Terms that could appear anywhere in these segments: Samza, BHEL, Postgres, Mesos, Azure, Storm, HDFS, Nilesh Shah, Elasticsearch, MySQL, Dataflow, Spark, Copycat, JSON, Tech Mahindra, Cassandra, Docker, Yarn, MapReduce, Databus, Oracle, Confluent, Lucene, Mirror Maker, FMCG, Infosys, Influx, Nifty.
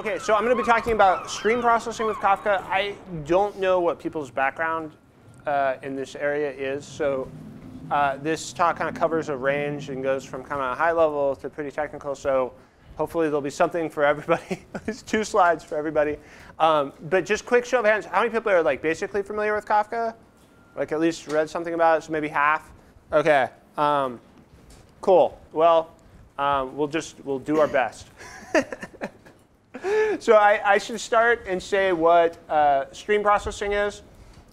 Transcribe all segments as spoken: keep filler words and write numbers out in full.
Okay, so I'm going to be talking about stream processing with Kafka. I don't know what people's background uh, in this area is, so uh, this talk kind of covers a range and goes from kind of a high level to pretty technical, so hopefully there'll be something for everybody. There's two slides for everybody. Um, but just quick show of hands, how many people are like basically familiar with Kafka? Like at least read something about it, so maybe half? Okay, um, cool. Well, um, we'll just, we'll do our best. So I, I should start and say what uh, stream processing is.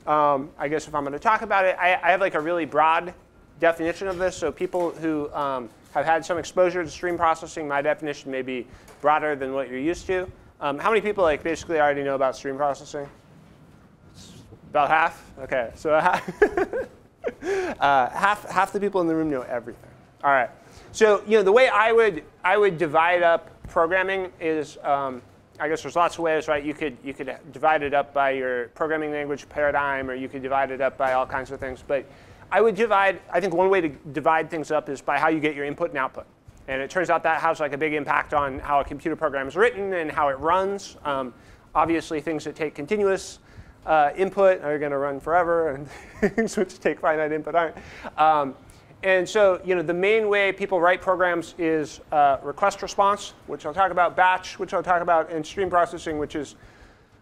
Um, I guess if I'm going to talk about it, I, I have like a really broad definition of this. So people who um, have had some exposure to stream processing, my definition may be broader than what you're used to. Um, how many people like basically already know about stream processing? It's about half. Okay, so uh, half half the people in the room know everything. All right. So you know the way I would I would divide up programming is, um, I guess there's lots of ways, right? You could, you could divide it up by your programming language paradigm, or you could divide it up by all kinds of things. But I would divide, I think one way to divide things up is by how you get your input and output. And it turns out that has like a big impact on how a computer program is written and how it runs. Um, obviously, things that take continuous uh, input are going to run forever, and things which take finite input aren't. Um, And so, you know, the main way people write programs is uh, request response, which I'll talk about, batch, which I'll talk about, and stream processing, which is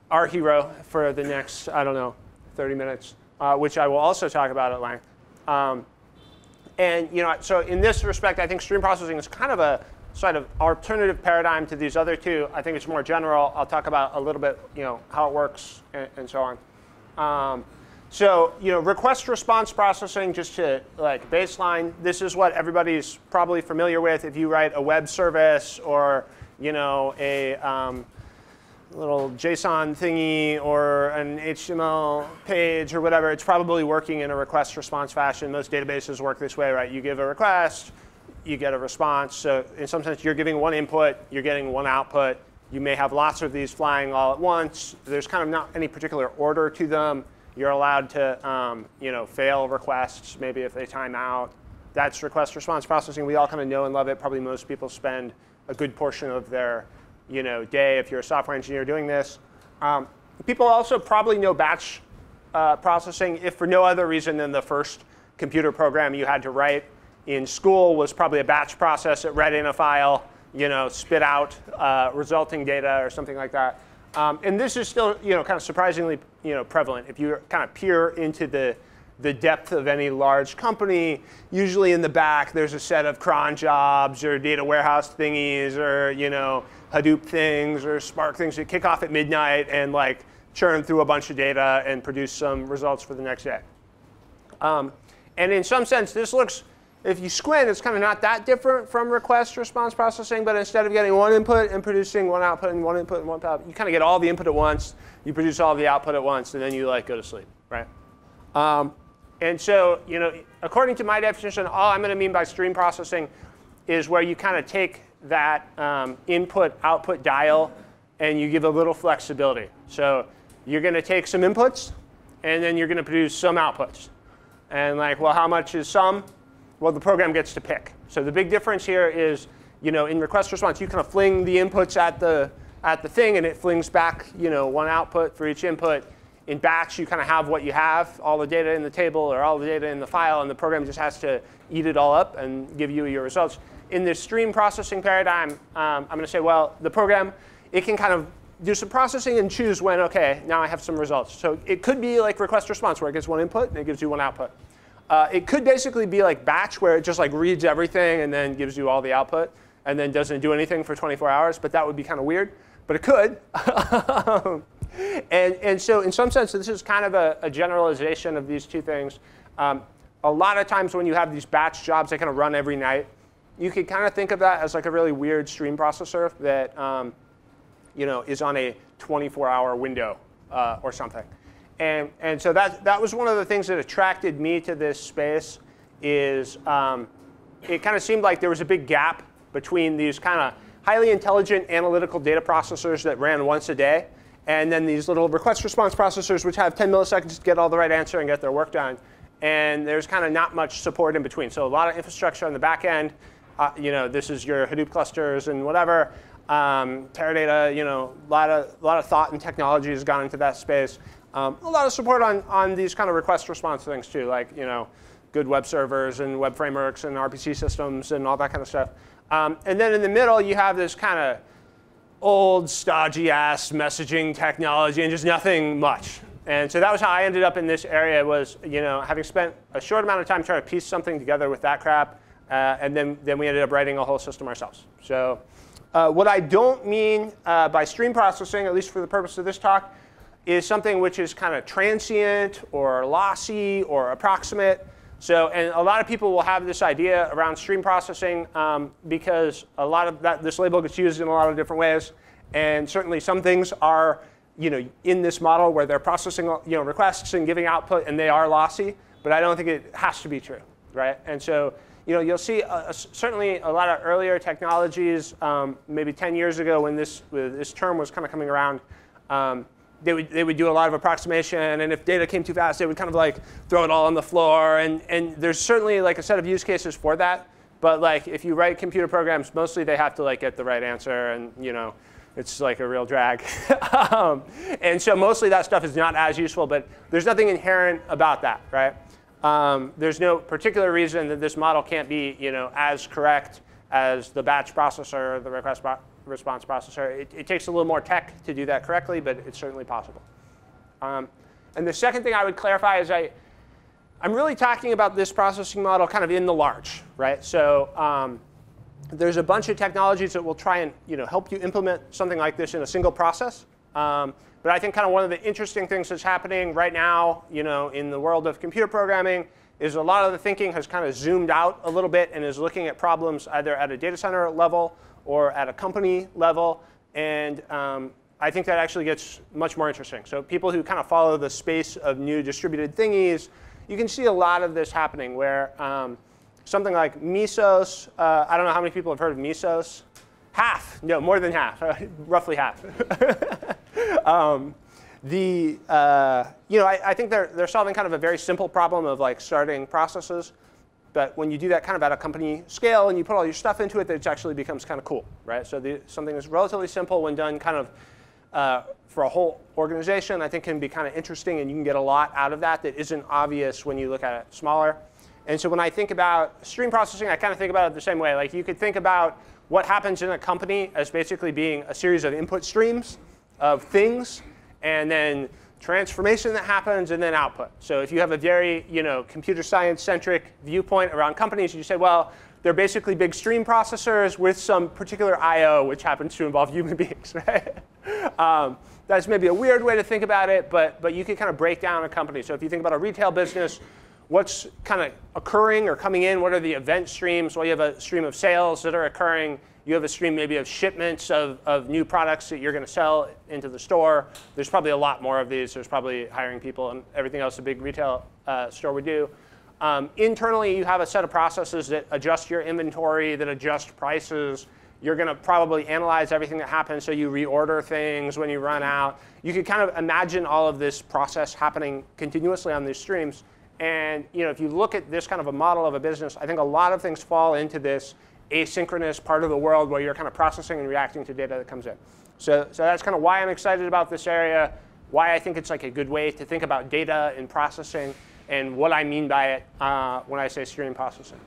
our hero for the next, I don't know, thirty minutes, uh, which I will also talk about at length. Um, and, you know, so in this respect, I think stream processing is kind of a sort of alternative paradigm to these other two. I think it's more general. I'll talk about a little bit, you know, how it works and, and so on. Um, So, you know, request response processing, just to like baseline, this is what everybody's probably familiar with if you write a web service or, you know, a um, little JSON thingy or an H T M L page or whatever. It's probably working in a request response fashion. Most databases work this way, right? You give a request, you get a response. So in some sense, you're giving one input, you're getting one output. You may have lots of these flying all at once. There's kind of not any particular order to them. You're allowed to, um, you know, fail requests maybe if they time out. That's request response processing. We all kind of know and love it. Probably most people spend a good portion of their, you know, day if you're a software engineer doing this. Um, people also probably know batch uh, processing if for no other reason than the first computer program you had to write in school was probably a batch process that read in a file, you know, spit out uh, resulting data or something like that. Um, and this is still, you know, kind of surprisingly, you know, prevalent. If you kind of peer into the, the depth of any large company, usually in the back there's a set of cron jobs or data warehouse thingies or, you know, Hadoop things or Spark things that kick off at midnight and like churn through a bunch of data and produce some results for the next day. Um, and in some sense, this looks, if you squint, it's kind of not that different from request response processing, but instead of getting one input and producing one output and one input and one output, you kind of get all the input at once, you produce all the output at once, and then you like go to sleep, right? Um, and so, you know, according to my definition, all I'm going to mean by stream processing is where you kind of take that um, input-output dial and you give a little flexibility. So you're going to take some inputs, and then you're going to produce some outputs. And like, well, how much is some? Well, the program gets to pick. So the big difference here is, you know, in request response, you kind of fling the inputs at the at the thing, and it flings back, you know, one output for each input. In batch, you kind of have what you have, all the data in the table or all the data in the file, and the program just has to eat it all up and give you your results. In this stream processing paradigm, um, I'm going to say, well, the program, it can kind of do some processing and choose when, okay, now I have some results. So it could be like request response, where it gets one input and it gives you one output. Uh, it could basically be like batch, where it just like reads everything and then gives you all the output and then doesn't do anything for twenty-four hours, but that would be kind of weird. But it could. and, and so in some sense, this is kind of a, a generalization of these two things. Um, a lot of times when you have these batch jobs, they kind of run every night. You could kind of think of that as like a really weird stream processor that um, you know, is on a twenty-four hour window uh, or something. And, and so that, that was one of the things that attracted me to this space is um, it kind of seemed like there was a big gap between these kind of highly intelligent analytical data processors that ran once a day and then these little request response processors which have ten milliseconds to get all the right answer and get their work done. And there's kind of not much support in between. So a lot of infrastructure on the back end. Uh, you know, this is your Hadoop clusters and whatever. Um, Teradata, you know, a lot of, a lot of thought and technology has gone into that space. Um, a lot of support on, on these kind of request response things too, like, you know, good web servers and web frameworks and R P C systems and all that kind of stuff. Um, and then in the middle, you have this kind of old, stodgy-ass messaging technology and just nothing much. And so that was how I ended up in this area was, you know, having spent a short amount of time trying to piece something together with that crap, uh, and then, then we ended up writing a whole system ourselves. So uh, what I don't mean uh, by stream processing, at least for the purpose of this talk, is something which is kind of transient or lossy or approximate. So, and a lot of people will have this idea around stream processing um, because a lot of that, this label gets used in a lot of different ways, and certainly some things are, you know, in this model where they're processing, you know, requests and giving output, and they are lossy. But I don't think it has to be true, right? And so, you know, you'll see uh, certainly a lot of earlier technologies, um, maybe ten years ago when this when this term was kind of coming around. Um, They would, they would do a lot of approximation, and if data came too fast, they would kind of like throw it all on the floor. And, and there's certainly like a set of use cases for that. But like if you write computer programs, mostly they have to like get the right answer, and you know, it's like a real drag. um, and so mostly that stuff is not as useful, but there's nothing inherent about that, right? Um, there's no particular reason that this model can't be, you know, as correct as the batch processor or the request processor. Response processor. It, it takes a little more tech to do that correctly, but it's certainly possible. Um, and the second thing I would clarify is I, I'm really talking about this processing model kind of in the large, right? So um, there's a bunch of technologies that will try and, you know, help you implement something like this in a single process. Um, but I think kind of one of the interesting things that's happening right now, you know, in the world of computer programming is a lot of the thinking has kind of zoomed out a little bit and is looking at problems either at a data center level or at a company level, and um, I think that actually gets much more interesting. So people who kind of follow the space of new distributed thingies, you can see a lot of this happening where um, something like Mesos, uh, I don't know how many people have heard of Mesos. Half, no, more than half, roughly half. um, the, uh, you know, I, I think they're, they're solving kind of a very simple problem of like starting processes. But when you do that kind of at a company scale and you put all your stuff into it, it actually becomes kind of cool, right? So the, something that's relatively simple when done kind of uh, for a whole organization, I think can be kind of interesting, and you can get a lot out of that that isn't obvious when you look at it smaller. And so when I think about stream processing, I kind of think about it the same way. Like you could think about what happens in a company as basically being a series of input streams of things, and then transformation that happens, and then output. So if you have a very, you know, computer science-centric viewpoint around companies, you say, well, they're basically big stream processors with some particular I O which happens to involve human beings, right? um, that's maybe a weird way to think about it, but, but you can kind of break down a company. So if you think about a retail business, what's kind of occurring or coming in, what are the event streams? Well, you have a stream of sales that are occurring. You have a stream maybe of shipments of, of new products that you're going to sell into the store. There's probably a lot more of these. There's probably hiring people and everything else a big retail uh, store would do. Um, internally, you have a set of processes that adjust your inventory, that adjust prices. You're going to probably analyze everything that happens, so you reorder things when you run out. You could kind of imagine all of this process happening continuously on these streams. And you know, if you look at this kind of a model of a business, I think a lot of things fall into this asynchronous part of the world where you're kind of processing and reacting to data that comes in. So, so that's kind of why I'm excited about this area, why I think it's like a good way to think about data and processing, and what I mean by it uh, when I say stream processing.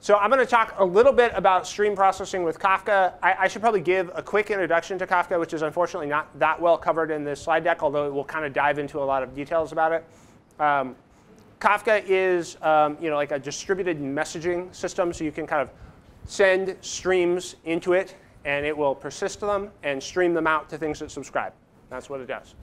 So I'm going to talk a little bit about stream processing with Kafka. I, I should probably give a quick introduction to Kafka, which is unfortunately not that well covered in this slide deck, although it will kind of dive into a lot of details about it. Um, Kafka is um, you know, like a distributed messaging system, so you can kind of send streams into it, and it will persist them and stream them out to things that subscribe. That's what it does.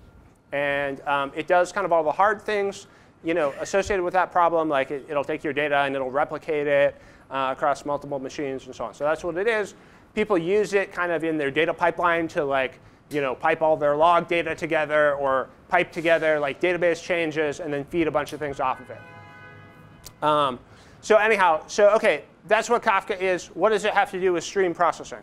And um, it does kind of all the hard things, you know, associated with that problem, like it, it'll take your data and it'll replicate it uh, across multiple machines and so on. So that's what it is. People use it kind of in their data pipeline to like, you know, pipe all their log data together or pipe together like database changes and then feed a bunch of things off of it. Um, so anyhow, so okay, that's what Kafka is. What does it have to do with stream processing?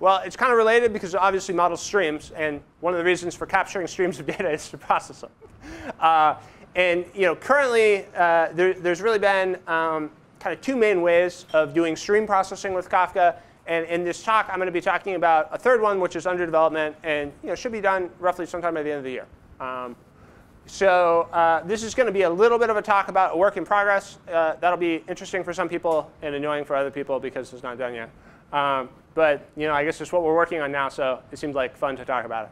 Well, it's kind of related because it obviously models streams, and one of the reasons for capturing streams of data is to process them. Uh, and you know, currently uh, there, there's really been um, kind of two main ways of doing stream processing with Kafka. And in this talk, I'm going to be talking about a third one, which is under development, and you know, should be done roughly sometime by the end of the year. Um, so uh, this is going to be a little bit of a talk about a work in progress. Uh, that'll be interesting for some people and annoying for other people because it's not done yet. Um, but you know, I guess it's what we're working on now, so it seems like fun to talk about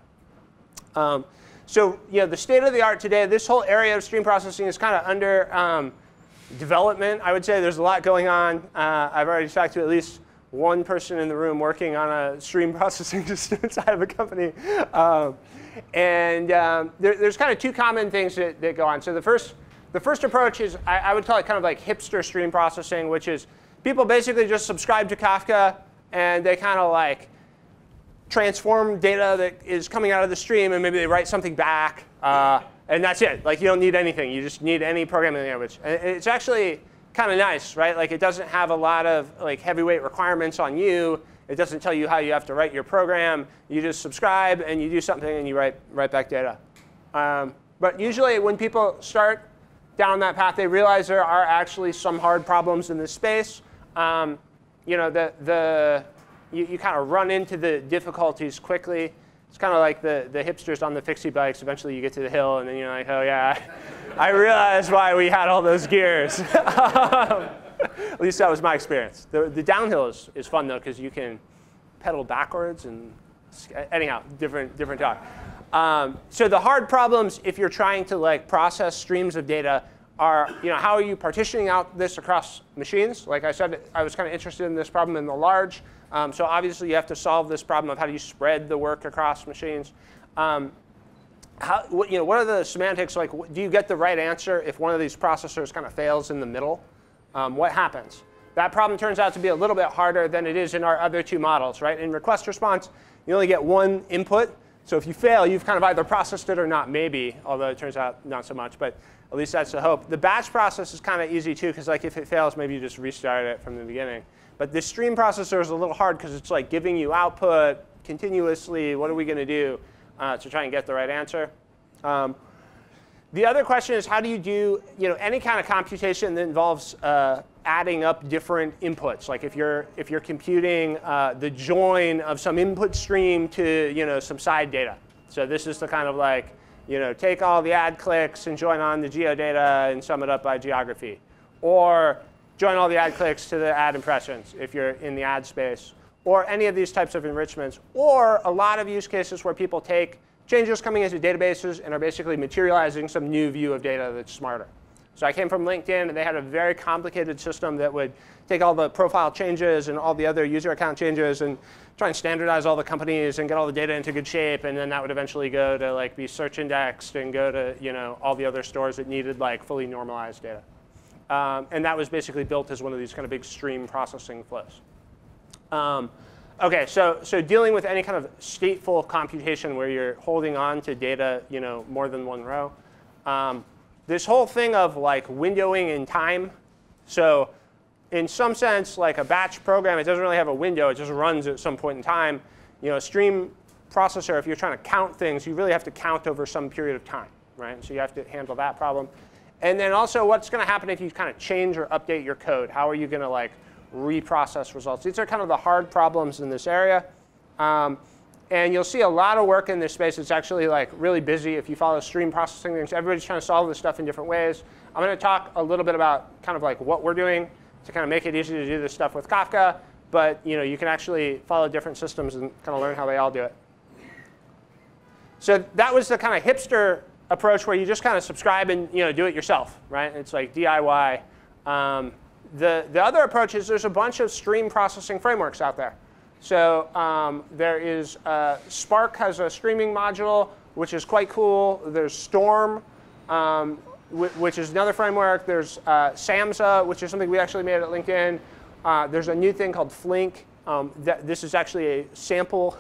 it. Um, so you know, the state of the art today, this whole area of stream processing is kind of under um, development. I would say there's a lot going on. Uh, I've already talked to at least one person in the room working on a stream processing system inside of a company. Um, and um, there, there's kind of two common things that, that go on. So the first, the first approach is, I, I would call it kind of like hipster stream processing, which is people basically just subscribe to Kafka, and they kind of like transform data that is coming out of the stream, and maybe they write something back. Uh, and that's it. Like, you don't need anything. You just need any programming language. And it's actually kind of nice, right? Like, it doesn't have a lot of like heavyweight requirements on you. It doesn't tell you how you have to write your program. You just subscribe and you do something and you write write back data. Um, but usually, when people start down that path, they realize there are actually some hard problems in this space. Um, you know, the the you, you kind of run into the difficulties quickly. It's kind of like the the hipsters on the fixie bikes. Eventually, you get to the hill, and then you're like, oh yeah. I realized why we had all those gears. um, at least that was my experience. The, the downhill is, is fun, though, because you can pedal backwards. And anyhow, different, different talk. Um, so the hard problems, if you're trying to like process streams of data, are, you know, how are you partitioning out this across machines? Like I said, I was kind of interested in this problem in the large. Um, so obviously, you have to solve this problem of how do you spread the work across machines. Um, How, you know, what are the semantics? Like, do you get the right answer if one of these processors kind of fails in the middle? Um, what happens? That problem turns out to be a little bit harder than it is in our other two models, right? In request response, you only get one input. So if you fail, you've kind of either processed it or not, maybe, although it turns out not so much. But at least that's the hope. The batch process is kind of easy, too, because like if it fails, maybe you just restart it from the beginning. But the stream processor is a little hard because it's like giving you output continuously. What are we going to do? Uh, to try and get the right answer. Um, the other question is, how do you do you know, any kind of computation that involves uh, adding up different inputs? Like if you're, if you're computing uh, the join of some input stream to you know, some side data. So this is the kind of like, you know, take all the ad clicks and join on the geodata and sum it up by geography. Or join all the ad clicks to the ad impressions if you're in the ad space, or any of these types of enrichments, or a lot of use cases where people take changes coming into databases and are basically materializing some new view of data that's smarter. So I came from LinkedIn, and they had a very complicated system that would take all the profile changes and all the other user account changes and try and standardize all the companies and get all the data into good shape, and then that would eventually go to like be search indexed and go to you know all the other stores that needed like fully normalized data. Um, and that was basically built as one of these kind of big stream processing flows. Um, okay, so so dealing with any kind of stateful computation where you're holding on to data, you know, more than one row. Um, this whole thing of like windowing in time. So in some sense, like a batch program, it doesn't really have a window. It just runs at some point in time. You know, a stream processor, if you're trying to count things, you really have to count over some period of time, right? So you have to handle that problem. And then also, what's going to happen if you kind of change or update your code? How are you going to like reprocess results? These are kind of the hard problems in this area. Um, and you'll see a lot of work in this space. It's actually like really busy if you follow stream processing things. Everybody's trying to solve this stuff in different ways. I'm going to talk a little bit about kind of like what we're doing to kind of make it easy to do this stuff with Kafka. But you know, you can actually follow different systems and kind of learn how they all do it. So that was the kind of hipster approach where you just kind of subscribe and you know do it yourself, right? It's like D I Y. Um, The, the other approach is there's a bunch of stream processing frameworks out there. So um, there is uh, Spark has a streaming module, which is quite cool. There's Storm, um, which is another framework. There's uh, Samza, which is something we actually made at LinkedIn. Uh, there's a new thing called Flink. Um, that, this is actually a sample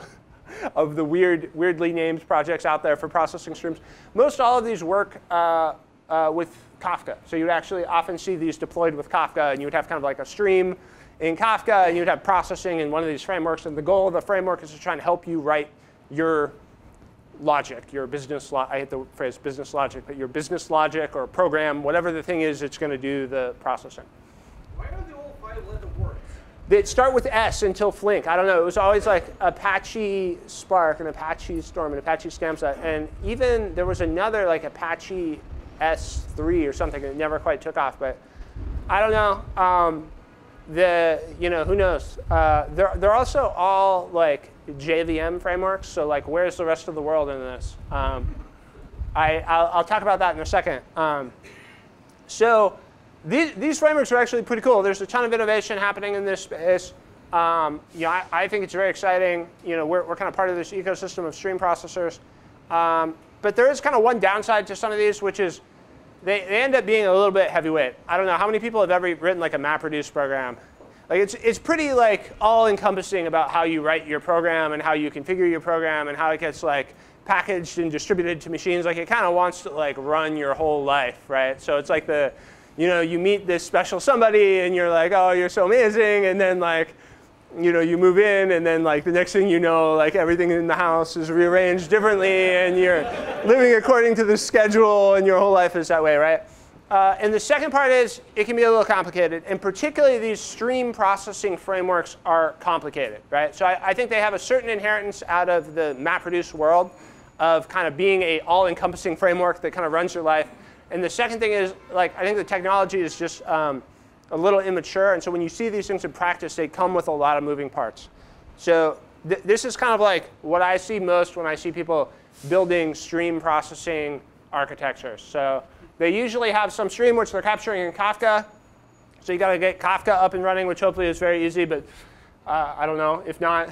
of the weird, weirdly named projects out there for processing streams. Most all of these work uh, uh, with Kafka. So you'd actually often see these deployed with Kafka, and you would have kind of like a stream in Kafka, and you'd have processing in one of these frameworks. And the goal of the framework is to try and help you write your logic, your business lo- I hate the phrase business logic, but your business logic or program, whatever the thing is, it's going to do the processing. Why are they all five letter words? They'd start with S until Flink. I don't know. It was always like Apache Spark and Apache Storm and Apache Samza. And even there was another like Apache S three or something that never quite took off. But I don't know. Um, the you know who knows? Uh, they're they're also all like J V M frameworks. So like, where's the rest of the world in this? Um, I I'll, I'll talk about that in a second. Um, so. These, these frameworks are actually pretty cool. There's a ton of innovation happening in this space. Um, you know, I, I think it's very exciting. You know, we're, we're kind of part of this ecosystem of stream processors. Um, but there is kind of one downside to some of these, which is they, they end up being a little bit heavyweight. I don't know how many people have ever written like a MapReduce program. Like it's it's pretty like all-encompassing about how you write your program and how you configure your program and how it gets like packaged and distributed to machines. Like it kind of wants to like run your whole life, right? So it's like the You know, you meet this special somebody, and you're like, oh, you're so amazing. And then, like, you know, you move in, and then, like, the next thing you know, like, everything in the house is rearranged differently, and you're living according to the schedule, and your whole life is that way, right? Uh, and the second part is it can be a little complicated. And particularly these stream processing frameworks are complicated, right? So I, I think they have a certain inheritance out of the MapReduce world of kind of being an all-encompassing framework that kind of runs your life. And the second thing is, like, I think the technology is just um, a little immature. And so when you see these things in practice, they come with a lot of moving parts. So th this is kind of like what I see most when I see people building stream processing architectures. So they usually have some stream which they're capturing in Kafka. So you got to get Kafka up and running, which hopefully is very easy. But uh, I don't know. If not,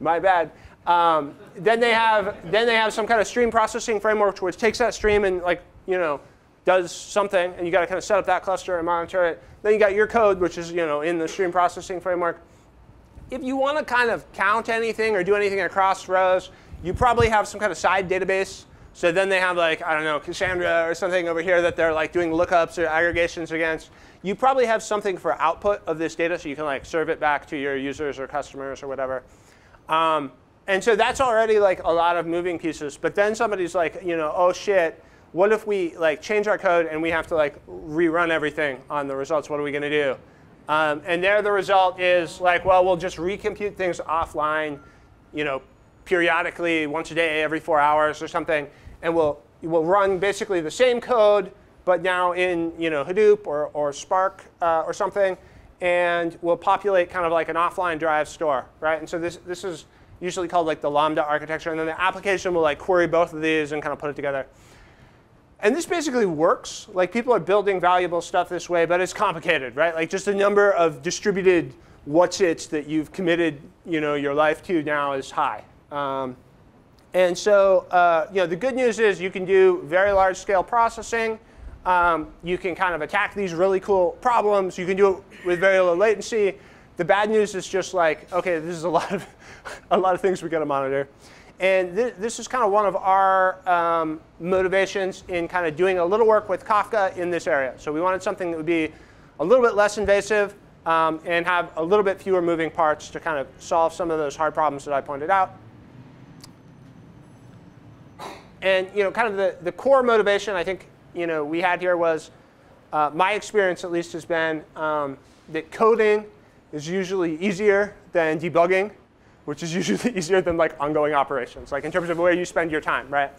my bad. Um, then they have then they have some kind of stream processing framework which takes that stream and like you know does something, and you got to kind of set up that cluster and monitor it. Then you got your code, which is you know in the stream processing framework. If you want to kind of count anything or do anything across rows, you probably have some kind of side database. So then they have like I don't know Cassandra or something over here that they're like doing lookups or aggregations against. You probably have something for output of this data, so you can like serve it back to your users or customers or whatever. Um, And so that's already like a lot of moving pieces. But then somebody's like, you know, oh shit, what if we like change our code and we have to like rerun everything on the results? What are we going to do? Um, and there the result is like, well, we'll just recompute things offline, you know, periodically, once a day, every four hours or something, and we'll we'll run basically the same code, but now in you know Hadoop or or Spark uh, or something, and we'll populate kind of like an offline drive store, right? And so this this is usually called like the Lambda architecture. And then the application will like query both of these and kind of put it together. And this basically works. Like people are building valuable stuff this way, but it's complicated, right? Like just the number of distributed what's-its that you've committed you know, your life to now is high. Um, and so uh, you know, the good news is you can do very large scale processing. Um, you can kind of attack these really cool problems. You can do it with very low latency. The bad news is just like, okay, this is a lot of a lot of things we got to monitor, and th this is kind of one of our um, motivations in kind of doing a little work with Kafka in this area. So we wanted something that would be a little bit less invasive um, and have a little bit fewer moving parts to kind of solve some of those hard problems that I pointed out. And you know, kind of the the core motivation I think you know we had here was uh, my experience at least has been um, that coding is usually easier than debugging, which is usually easier than like ongoing operations, like in terms of where you spend your time, right?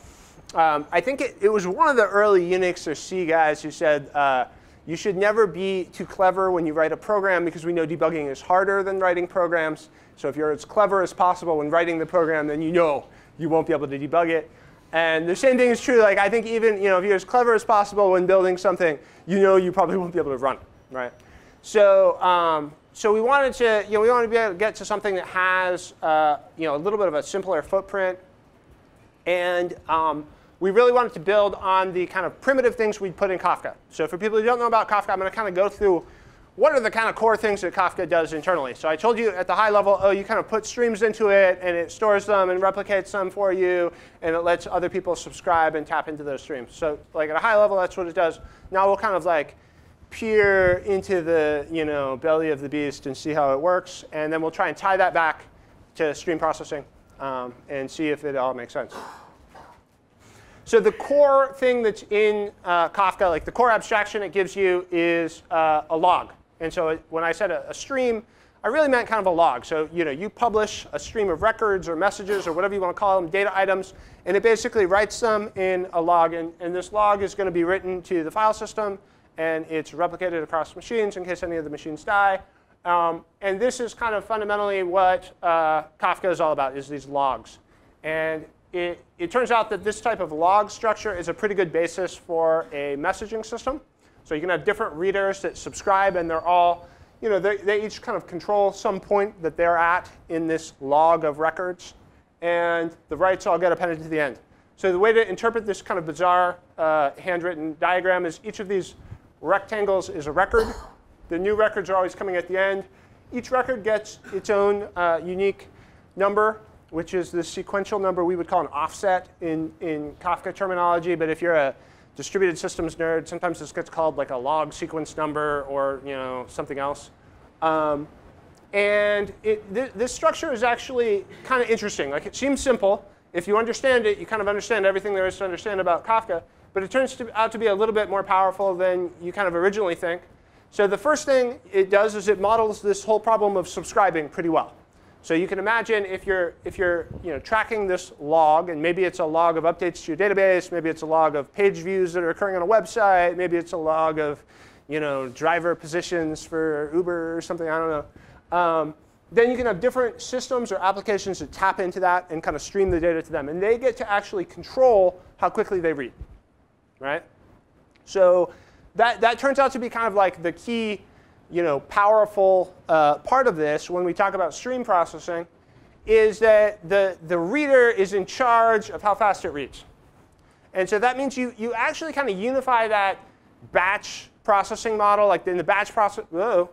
Um, I think it, it was one of the early Unix or C guys who said, uh, you should never be too clever when you write a program because we know debugging is harder than writing programs. So if you're as clever as possible when writing the program, then you know you won't be able to debug it. And the same thing is true. Like I think even you know, if you're as clever as possible when building something, you know you probably won't be able to run it, right? So, um, So we wanted to, you know, we wanted to be able to get to something that has, uh, you know, a little bit of a simpler footprint, and um, we really wanted to build on the kind of primitive things we put in Kafka. So for people who don't know about Kafka, I'm going to kind of go through what are the kind of core things that Kafka does internally. So I told you at the high level, oh, you kind of put streams into it, and it stores them and replicates them for you, and it lets other people subscribe and tap into those streams. So like at a high level, that's what it does. Now we'll kind of like peer into the you know, belly of the beast and see how it works. And then we'll try and tie that back to stream processing um, and see if it all makes sense. So the core thing that's in uh, Kafka, like the core abstraction it gives you is uh, a log. And so when I said a, a stream, I really meant kind of a log. So you know, you publish a stream of records or messages or whatever you want to call them, data items, and it basically writes them in a log. And, and this log is going to be written to the file system, and it's replicated across machines in case any of the machines die. Um, and this is kind of fundamentally what uh, Kafka is all about, is these logs. And it, it turns out that this type of log structure is a pretty good basis for a messaging system. So you can have different readers that subscribe, and they're all, you know, they, they each kind of control some point that they're at in this log of records. And the writes all get appended to the end. So the way to interpret this kind of bizarre uh, handwritten diagram is each of these rectangles is a record. The new records are always coming at the end. Each record gets its own uh, unique number, which is the sequential number we would call an offset in, in Kafka terminology. But if you're a distributed systems nerd, sometimes this gets called like a log sequence number or you know something else. Um, and it, th this structure is actually kind of interesting. Like it seems simple. If you understand it, you kind of understand everything there is to understand about Kafka. But it turns to, out to be a little bit more powerful than you kind of originally think. So the first thing it does is it models this whole problem of subscribing pretty well. So you can imagine if you're, if you're you know, tracking this log, and maybe it's a log of updates to your database, maybe it's a log of page views that are occurring on a website, maybe it's a log of you know, driver positions for Uber or something, I don't know. Um, then you can have different systems or applications that tap into that and kind of stream the data to them. And they get to actually control how quickly they read, right? So that, that turns out to be kind of like the key you know, powerful uh, part of this when we talk about stream processing is that the, the reader is in charge of how fast it reads. And so that means you, you actually kind of unify that batch processing model. Like in the batch process, whoa.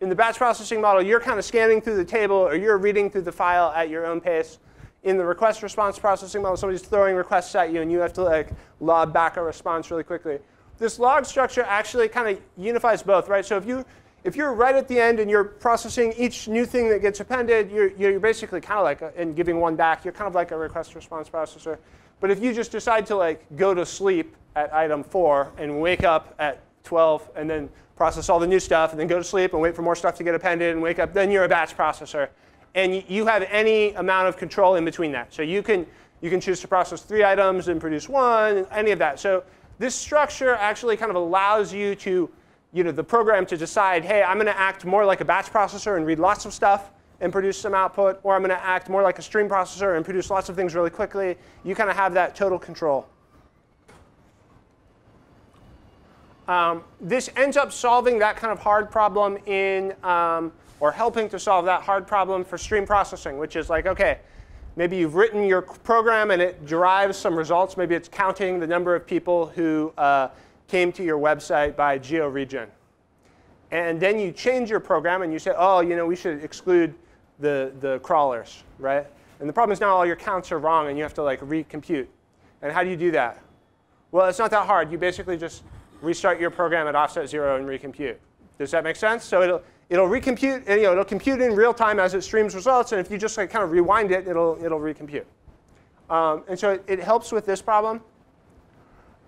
In the batch processing model, you're kind of scanning through the table, or you're reading through the file at your own pace. In the request response processing model, somebody's throwing requests at you, and you have to like lob back a response really quickly. This log structure actually kind of unifies both, right? So if, you, if you're right at the end and you're processing each new thing that gets appended, you're, you're basically kind of like, a, and giving one back, you're kind of like a request response processor. But if you just decide to like go to sleep at item four and wake up at twelve and then process all the new stuff and then go to sleep and wait for more stuff to get appended and wake up, then you're a batch processor. And you have any amount of control in between that. So you can, you can choose to process three items and produce one, any of that. So this structure actually kind of allows you to, you know, the program to decide, hey, I'm going to act more like a batch processor and read lots of stuff and produce some output, or I'm going to act more like a stream processor and produce lots of things really quickly. You kind of have that total control. Um, this ends up solving that kind of hard problem in, um, or helping to solve that hard problem for stream processing, which is like, okay, maybe you've written your program and it derives some results. Maybe it's counting the number of people who uh, came to your website by georegion. And then you change your program and you say, oh, you know, we should exclude the, the crawlers, right? And the problem is now all your counts are wrong and you have to like recompute. And how do you do that? Well, it's not that hard. You basically just restart your program at offset zero and recompute. Does that make sense? So it'll, it'll recompute, and, you know, it'll compute in real time as it streams results. And if you just like, kind of rewind it, it'll, it'll recompute. Um, and so it, it helps with this problem.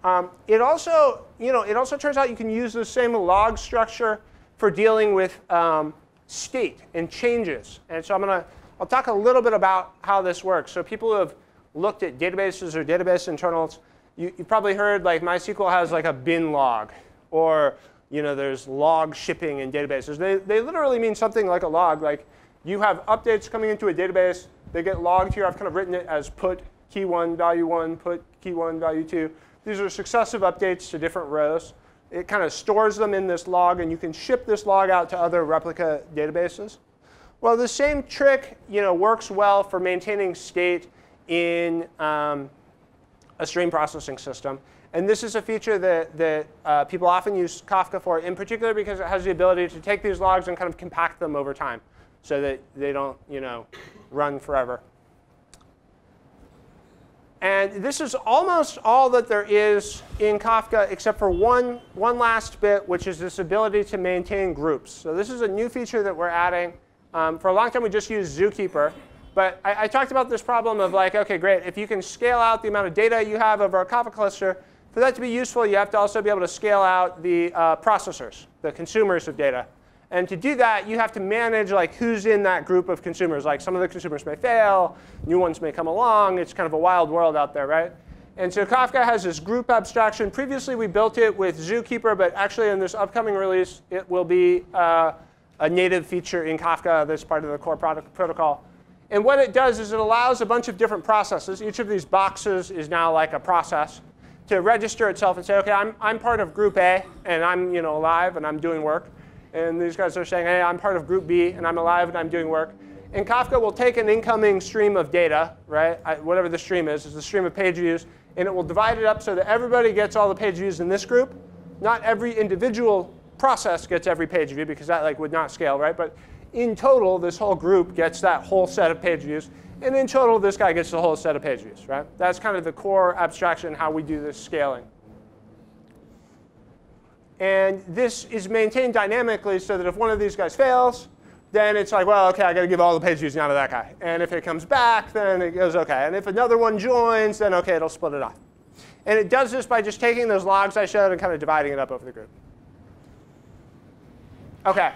Um, it also, you know, it also turns out you can use the same log structure for dealing with um, state and changes. And so I'm gonna, I'll talk a little bit about how this works. So people who have looked at databases or database internals, you, you probably heard like MySQL has like a bin log, or you know, there's log shipping in databases. They, they literally mean something like a log. Like you have updates coming into a database. They get logged here. I've kind of written it as put key one, value one, put key one, value two. These are successive updates to different rows. It kind of stores them in this log, and you can ship this log out to other replica databases. Well, the same trick you know, works well for maintaining state in um, a stream processing system. And this is a feature that, that uh, people often use Kafka for, in particular because it has the ability to take these logs and kind of compact them over time so that they don't you know, run forever. And this is almost all that there is in Kafka, except for one, one last bit, which is this ability to maintain groups. So this is a new feature that we're adding. Um, for a long time, we just used Zookeeper. But I, I talked about this problem of like, OK, great. If you can scale out the amount of data you have over a Kafka cluster, For that to be useful, you have to also be able to scale out the uh, processors, the consumers of data. And to do that, you have to manage like who's in that group of consumers. Like some of the consumers may fail, new ones may come along. It's kind of a wild world out there, right? And so Kafka has this group abstraction. Previously, we built it with Zookeeper, but actually in this upcoming release, it will be uh, a native feature in Kafka that's part of the core product protocol. And what it does is it allows a bunch of different processes. Each of these boxes is now like a process to register itself and say, OK, I'm, I'm part of group A, and I'm you know, alive, and I'm doing work. And these guys are saying, hey, I'm part of group B, and I'm alive, and I'm doing work. And Kafka will take an incoming stream of data, right? I, whatever the stream is, is the stream of page views. And it will divide it up so that everybody gets all the page views in this group. Not every individual process gets every page view, because that like, would not scale, right? But in total, this whole group gets that whole set of page views. And in total, this guy gets the whole set of page views, right? That's kind of the core abstraction, how we do this scaling. And this is maintained dynamically so that if one of these guys fails, then it's like, well, OK, I've got to give all the page views now to that guy. And if it comes back, then it goes OK. And if another one joins, then OK, it'll split it off. And it does this by just taking those logs I showed and kind of dividing it up over the group. OK.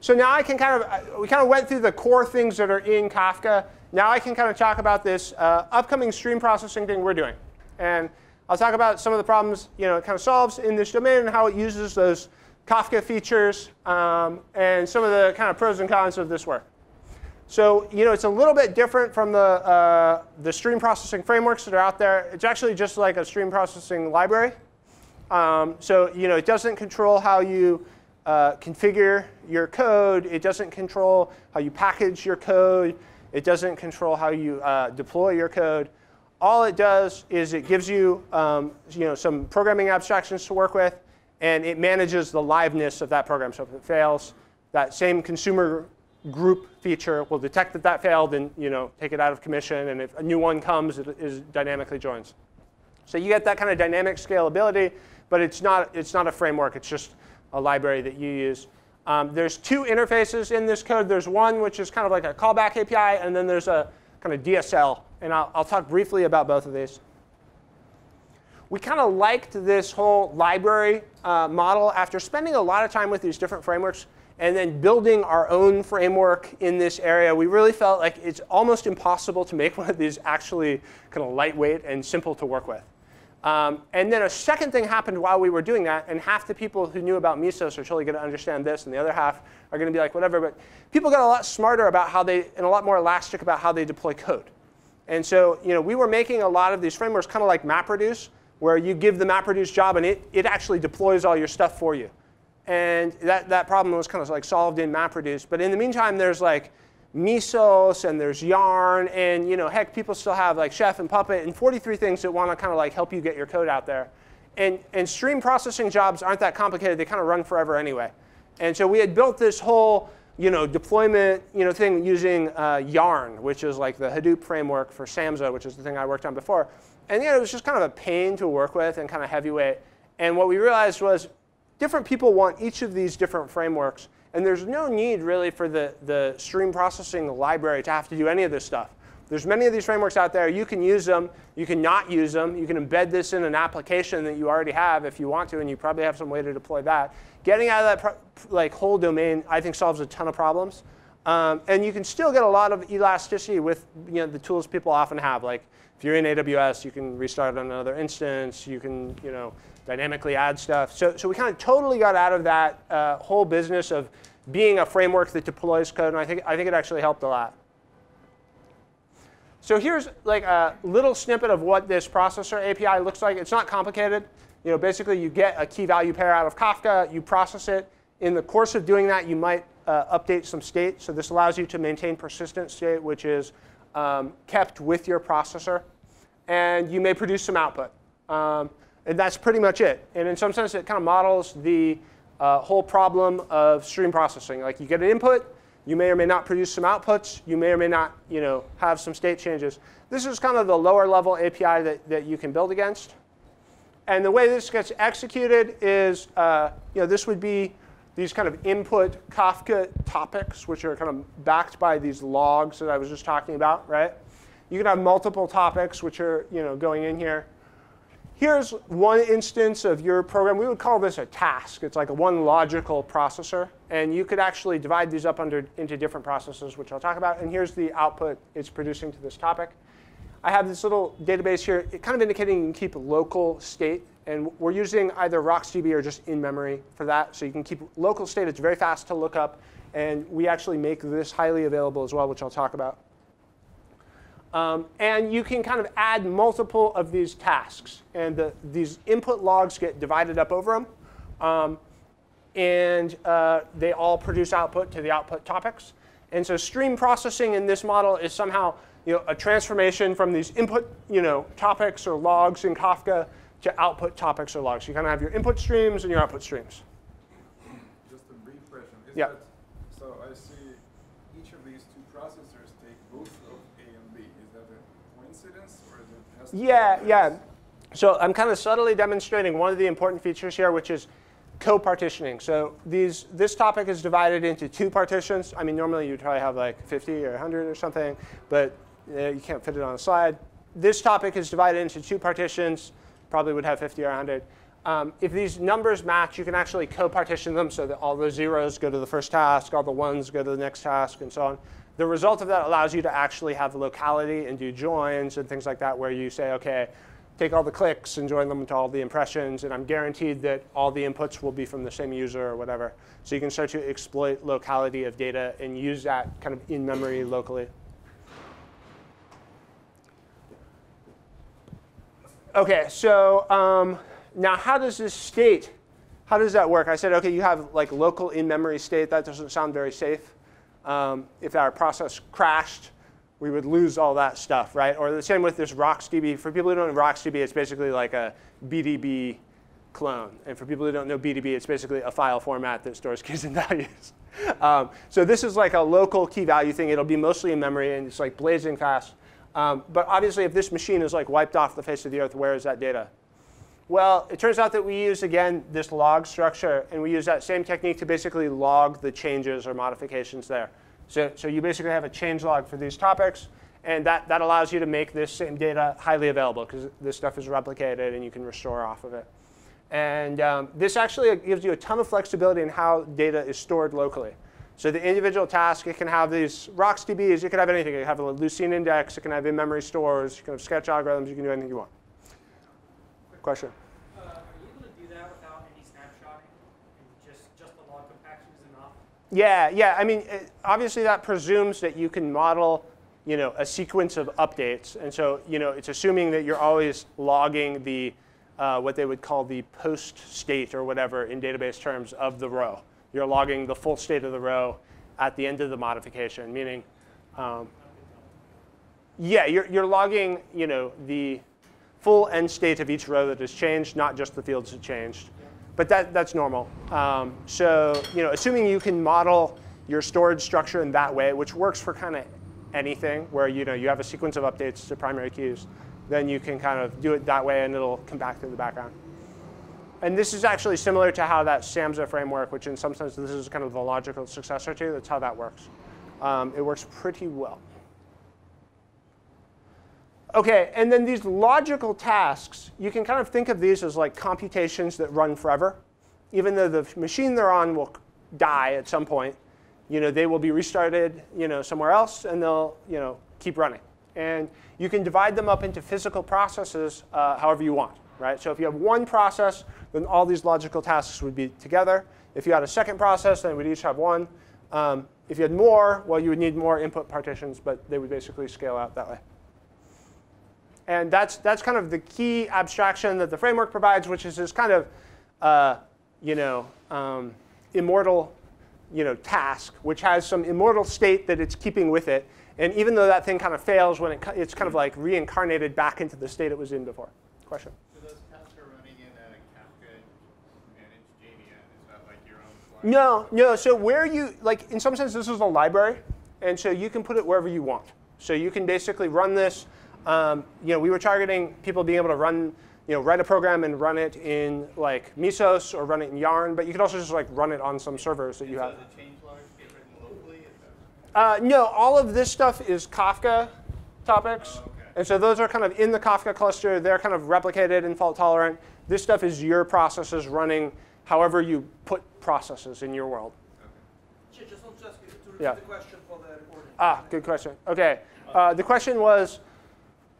So now I can kind of, we kind of went through the core things that are in Kafka. Now I can kind of talk about this uh, upcoming stream processing thing we're doing. And I'll talk about some of the problems you know, it kind of solves in this domain and how it uses those Kafka features um, and some of the kind of pros and cons of this work. So you know, it's a little bit different from the, uh, the stream processing frameworks that are out there. It's actually just like a stream processing library. Um, so you know, it doesn't control how you uh, configure your code. It doesn't control how you package your code. It doesn't control how you uh, deploy your code. All it does is it gives you, um, you know, some programming abstractions to work with, and it manages the liveness of that program. So if it fails, that same consumer group feature will detect that that failed and you know, take it out of commission. And if a new one comes, it is dynamically joins. So you get that kind of dynamic scalability, but it's not, it's not a framework. It's just a library that you use. Um, there's two interfaces in this code. There's one which is kind of like a callback A P I, and then there's a kind of D S L. And I'll, I'll talk briefly about both of these. We kind of liked this whole library uh, model after spending a lot of time with these different frameworks and then building our own framework in this area. We really felt like it's almost impossible to make one of these actually kind of lightweight and simple to work with. Um, and then a second thing happened while we were doing that. And half the people who knew about Mesos are totally going to understand this. And the other half are going to be like, whatever. But people got a lot smarter about how they, and a lot more elastic about how they deploy code. And so you know, we were making a lot of these frameworks kind of like MapReduce, where you give the MapReduce job, and it, it actually deploys all your stuff for you. And that, that problem was kind of like solved in MapReduce. But in the meantime, there's like Mesos, and there's Yarn, and you know, heck, people still have like Chef and Puppet and forty-three things that want to kind of like help you get your code out there. And, and stream processing jobs aren't that complicated. They kind of run forever anyway. And so we had built this whole you know, deployment you know, thing using uh, Yarn, which is like the Hadoop framework for Samza, which is the thing I worked on before. And yeah, it was just kind of a pain to work with and kind of heavyweight. And what we realized was different people want each of these different frameworks. And there's no need, really, for the, the stream processing library to have to do any of this stuff. There's many of these frameworks out there. You can use them. You can not use them. You can embed this in an application that you already have if you want to. And you probably have some way to deploy that. Getting out of that like, whole domain, I think, solves a ton of problems. Um, and you can still get a lot of elasticity with you know, the tools people often have. Like if you're in A W S, you can restart on another instance. You can you know, dynamically add stuff. So, so we kind of totally got out of that uh, whole business of being a framework that deploys code. And I think, I think it actually helped a lot. So here's like a little snippet of what this processor A P I looks like. It's not complicated. You know, basically, you get a key value pair out of Kafka. You process it. In the course of doing that, you might uh, update some state. So this allows you to maintain persistent state, which is um, kept with your processor. And you may produce some output. Um, and that's pretty much it. And in some sense, it kind of models the uh, whole problem of stream processing. Like you get an input. You may or may not produce some outputs. You may or may not you know, have some state changes. This is kind of the lower level A P I that, that you can build against. And the way this gets executed is uh, you know, this would be these kind of input Kafka topics, which are kind of backed by these logs that I was just talking about, right? You can have multiple topics, which are you know, going in here. here's one instance of your program. We would call this a task. It's like a one logical processor. And you could actually divide these up under, into different processes, which I'll talk about. And here's the output it's producing to this topic. I have this little database here, it kind of indicating you can keep a local state. And we're using either RocksDB or just in memory for that. So you can keep local state. It's very fast to look up. And we actually make this highly available as well, which I'll talk about. Um, and you can kind of add multiple of these tasks. And the, these input logs get divided up over them. Um, and uh, they all produce output to the output topics. And so stream processing in this model is somehow you know, a transformation from these input you know, topics or logs in Kafka to output topics or logs. You kind of have your input streams and your output streams. Just a brief question. Is yeah. that, so I see each of these two processors take both of A and B. Is that a coincidence or is it has to Yeah, be yeah. So I'm kind of subtly demonstrating one of the important features here, which is co-partitioning. So these this topic is divided into two partitions. I mean, normally you'd probably have like fifty or one hundred or something, but uh, you can't fit it on a slide. This topic is divided into two partitions. Probably would have fifty or one hundred. Um, if these numbers match, you can actually co-partition them so that all the zeros go to the first task, all the ones go to the next task, and so on. The result of that allows you to actually have locality and do joins and things like that, where you say, OK, take all the clicks and join them to all the impressions. And I'm guaranteed that all the inputs will be from the same user or whatever. So you can start to exploit locality of data and use that kind of in memory locally. OK, so um, now how does this state, how does that work? I said, OK, you have like local in-memory state. That doesn't sound very safe. Um, if our process crashed, we would lose all that stuff, right? Or the same with this RocksDB. For people who don't know RocksDB, it's basically like a B D B clone. And for people who don't know B D B, it's basically a file format that stores keys and values. um, so this is like a local key value thing. It'll be mostly in memory, and it's like blazing fast. Um, but obviously, if this machine is like wiped off the face of the earth, where is that data? Well, it turns out that we use, again, this log structure. And we use that same technique to basically log the changes or modifications there. So, so you basically have a change log for these topics. And that, that allows you to make this same data highly available, because this stuff is replicated, and you can restore off of it. And um, this actually gives you a ton of flexibility in how data is stored locally. So the individual task, it can have these RocksDBs. It can have anything. It can have a Lucene index. It can have in-memory stores. You can have sketch algorithms. You can do anything you want. Question? Uh, are you able to do that without any snapshotting? And just, just the log compaction is enough? Yeah, yeah. I mean, it, obviously, that presumes that you can model you know, a sequence of updates. And so you know, it's assuming that you're always logging the uh, what they would call the post state or whatever in database terms of the row. You're logging the full state of the row at the end of the modification, meaning, um, yeah, you're, you're logging you know, the full end state of each row that has changed, not just the fields that changed. But that, that's normal. Um, so you know, assuming you can model your storage structure in that way, which works for kind of anything, where you know, you have a sequence of updates to primary keys, then you can kind of do it that way, and it'll come back to the background. And this is actually similar to how that Samza framework, which in some sense this is kind of the logical successor to, that's how that works. Um, it works pretty well. OK, and then these logical tasks, you can kind of think of these as like computations that run forever. Even though the machine they're on will die at some point, you know, they will be restarted you know, somewhere else, and they'll you know, keep running. And you can divide them up into physical processes uh, however you want. Right? So if you have one process, then all these logical tasks would be together. If you had a second process, then we'd each have one. Um, if you had more, well, you would need more input partitions, but they would basically scale out that way. And that's, that's kind of the key abstraction that the framework provides, which is this kind of uh, you know, um, immortal you know, task, which has some immortal state that it's keeping with it. And even though that thing kind of fails, when it, it's kind of like reincarnated back into the state it was in before. Question? No, no. So where you, like, in some sense, this is a library. And so you can put it wherever you want. So you can basically run this. Um, you know, we were targeting people being able to run, you know, write a program and run it in like Mesos or run it in Yarn. But you can also just like run it on some servers that and you have. Does the change logs get written locally? Uh, no, all of this stuff is Kafka topics. Oh, okay. And so those are kind of in the Kafka cluster. They're kind of replicated and fault tolerant. This stuff is your processes running however you put processes in your world. Okay. Just want to ask you to repeat yeah. the question for the recording. Ah, good question. OK. Uh, the question was,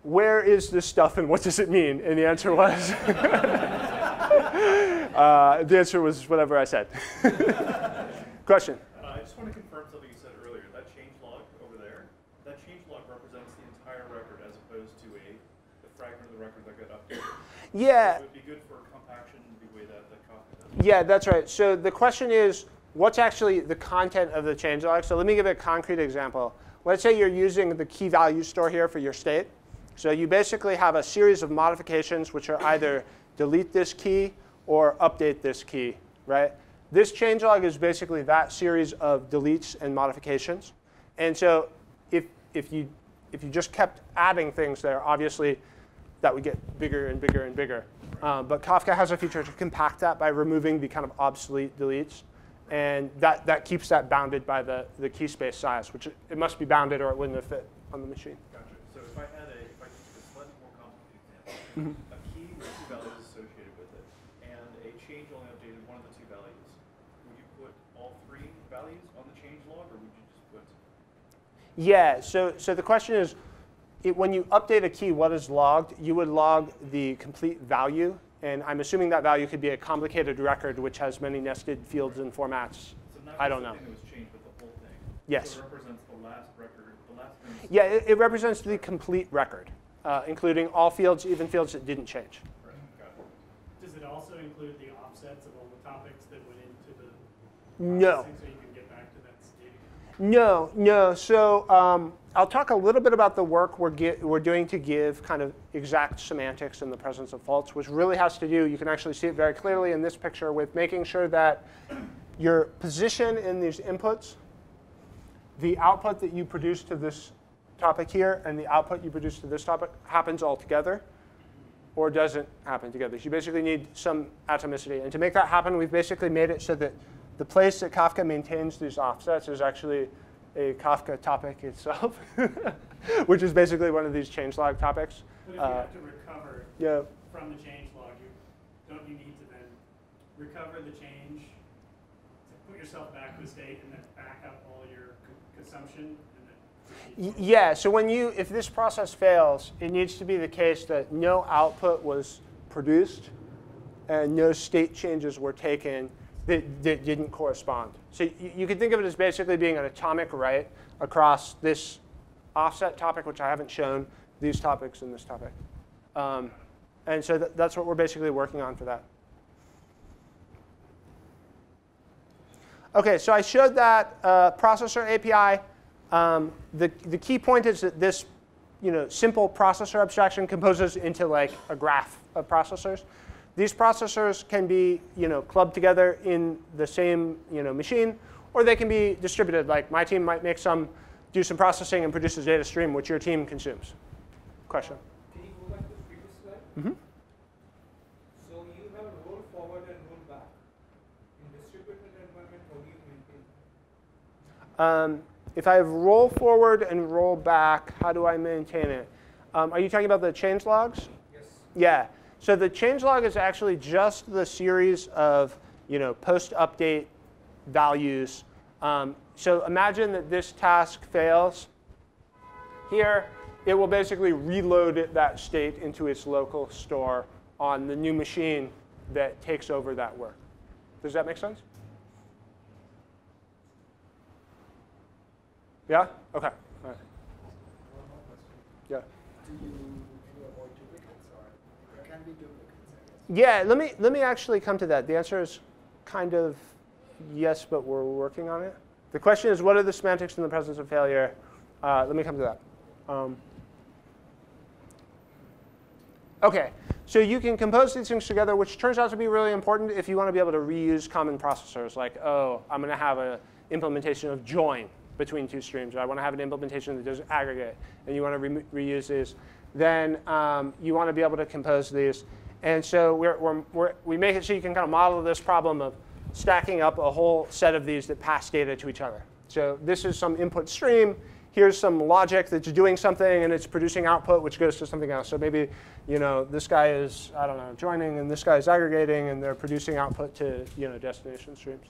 where is this stuff and what does it mean? And the answer was, uh, the answer was whatever I said. Question? Uh, I just want to confirm something you said earlier. That change log over there, that change log represents the entire record as opposed to a the fragment of the record that got updated. Yeah. So it would be good for compaction the way that the Kafka does. Yeah, that's right. So the question is, what's actually the content of the change log? So let me give a concrete example. Let's say you're using the key value store here for your state. So you basically have a series of modifications which are either delete this key or update this key, right? This changelog is basically that series of deletes and modifications. And so if, if, you, if you just kept adding things there, obviously that would get bigger and bigger and bigger. Um, but Kafka has a feature to compact that by removing the kind of obsolete deletes. And that, that keeps that bounded by the, the key space size, which it, it must be bounded or it wouldn't have fit on the machine. Gotcha. So if I had a, if I could give a slightly more complicated example, mm-hmm. a key with two values associated with it, and a change only updated one of the two values, would you put all three values on the change log, or would you just put? Yeah, so, so the question is, it, when you update a key, what is logged? You would log the complete value. And I'm assuming that value could be a complicated record which has many nested fields and formats. So not I don't know. It was changed, but the whole thing. Yes. So it represents the last record. The last thing yeah, it, it represents the complete record, uh, including all fields, even fields that didn't change. Right. Got it. Does it also include the offsets of all the topics that went into the no. processing so you can get back to that state again? No, no. So um, I'll talk a little bit about the work we're, get, we're doing to give kind of exact semantics in the presence of faults, which really has to do, you can actually see it very clearly in this picture, with making sure that your position in these inputs, the output that you produce to this topic here, and the output you produce to this topic happens all together or doesn't happen together. So you basically need some atomicity. And to make that happen, we've basically made it so that the place that Kafka maintains these offsets is actually a Kafka topic itself, which is basically one of these changelog topics. But if you uh, have to recover yeah. from the changelog, don't you need to then recover the change, to put yourself back to the state, and then back up all your consumption? And then yeah, so when you, if this process fails, it needs to be the case that no output was produced and no state changes were taken That, that didn't correspond. So you, you could think of it as basically being an atomic write across this offset topic, which I haven't shown, these topics and this topic. Um, and so th that's what we're basically working on for that. OK, so I showed that uh, processor A P I. Um, the, the key point is that this you know, simple processor abstraction composes into like a graph of processors. These processors can be, you know, clubbed together in the same, you know, machine, or they can be distributed. Like my team might make some, do some processing and produce a data stream, which your team consumes. Question? Can you go back to the previous slide? Mm-hmm. So you have a roll forward and roll back. In distributed environment, how do you maintain it? Um, if I have roll forward and roll back, how do I maintain it? Um, are you talking about the change logs? Yes. Yeah. So the changelog is actually just the series of you know, post-update values. Um, so imagine that this task fails. Here, it will basically reload it, that state into its local store on the new machine that takes over that work. Does that make sense? Yeah? OK. All right. Yeah. Yeah, let me let me actually come to that. The answer is kind of yes, but we're working on it. The question is, what are the semantics in the presence of failure? Uh, let me come to that. Um, OK, so you can compose these things together, which turns out to be really important if you want to be able to reuse common processors. Like, oh, I'm going to have an implementation of join between two streams. Or I want to have an implementation that does aggregate. And you want to re reuse these. Then um, you want to be able to compose these. And so we're, we're, we're, we make it so you can kind of model this problem of stacking up a whole set of these that pass data to each other. So this is some input stream. here's some logic that's doing something, and it's producing output, which goes to something else. So maybe, you know, this guy is, I don't know, joining, and this guy is aggregating, and they're producing output to, you know, destination streams.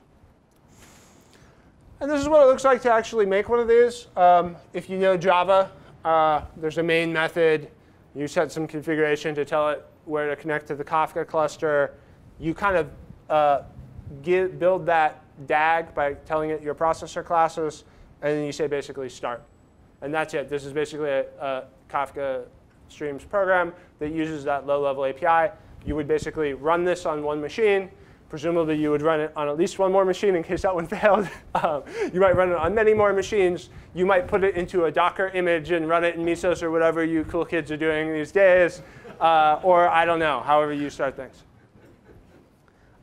And this is what it looks like to actually make one of these. Um, if you know Java, uh, there's a main method. You set some configuration to tell it where to connect to the Kafka cluster. You kind of uh, give, build that D A G by telling it your processor classes, and then you say basically start. And that's it. This is basically a, a Kafka Streams program that uses that low-level A P I. You would basically run this on one machine. Presumably, you would run it on at least one more machine in case that one failed. um, you might run it on many more machines. You might put it into a Docker image and run it in Mesos or whatever you cool kids are doing these days. Uh, or I don't know, however you start things.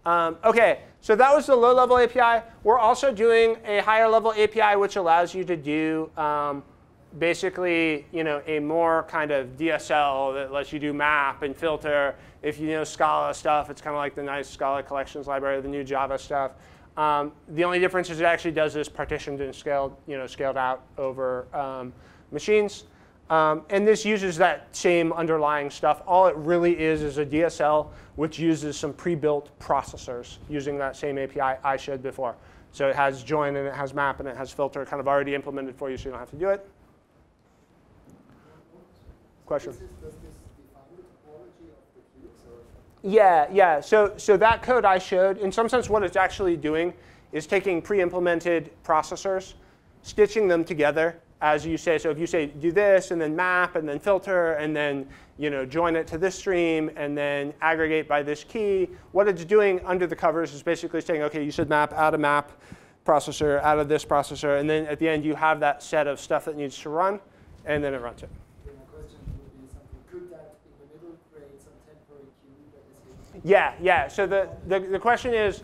Um, OK, so that was the low-level A P I. We're also doing a higher-level A P I, which allows you to do um, basically, you know, a more kind of D S L that lets you do map and filter. If you know Scala stuff, it's kind of like the nice Scala collections library, the new Java stuff. Um, the only difference is it actually does this partitioned and scaled, you know, scaled out over um, machines. Um, and this uses that same underlying stuff. All it really is is a D S L, which uses some pre-built processors using that same A P I I showed before. So it has join, and it has map, and it has filter kind of already implemented for you, so you don't have to do it. Question? Yeah, yeah. So, so that code I showed, in some sense, what it's actually doing is taking pre-implemented processors, stitching them together as you say. So if you say do this, and then map, and then filter, and then, you know, join it to this stream, and then aggregate by this key, what it's doing under the covers is basically saying, OK, you should map, add a map processor, out of this processor. And then at the end, you have that set of stuff that needs to run, and then it runs it. Yeah, yeah. So the, the, the question is,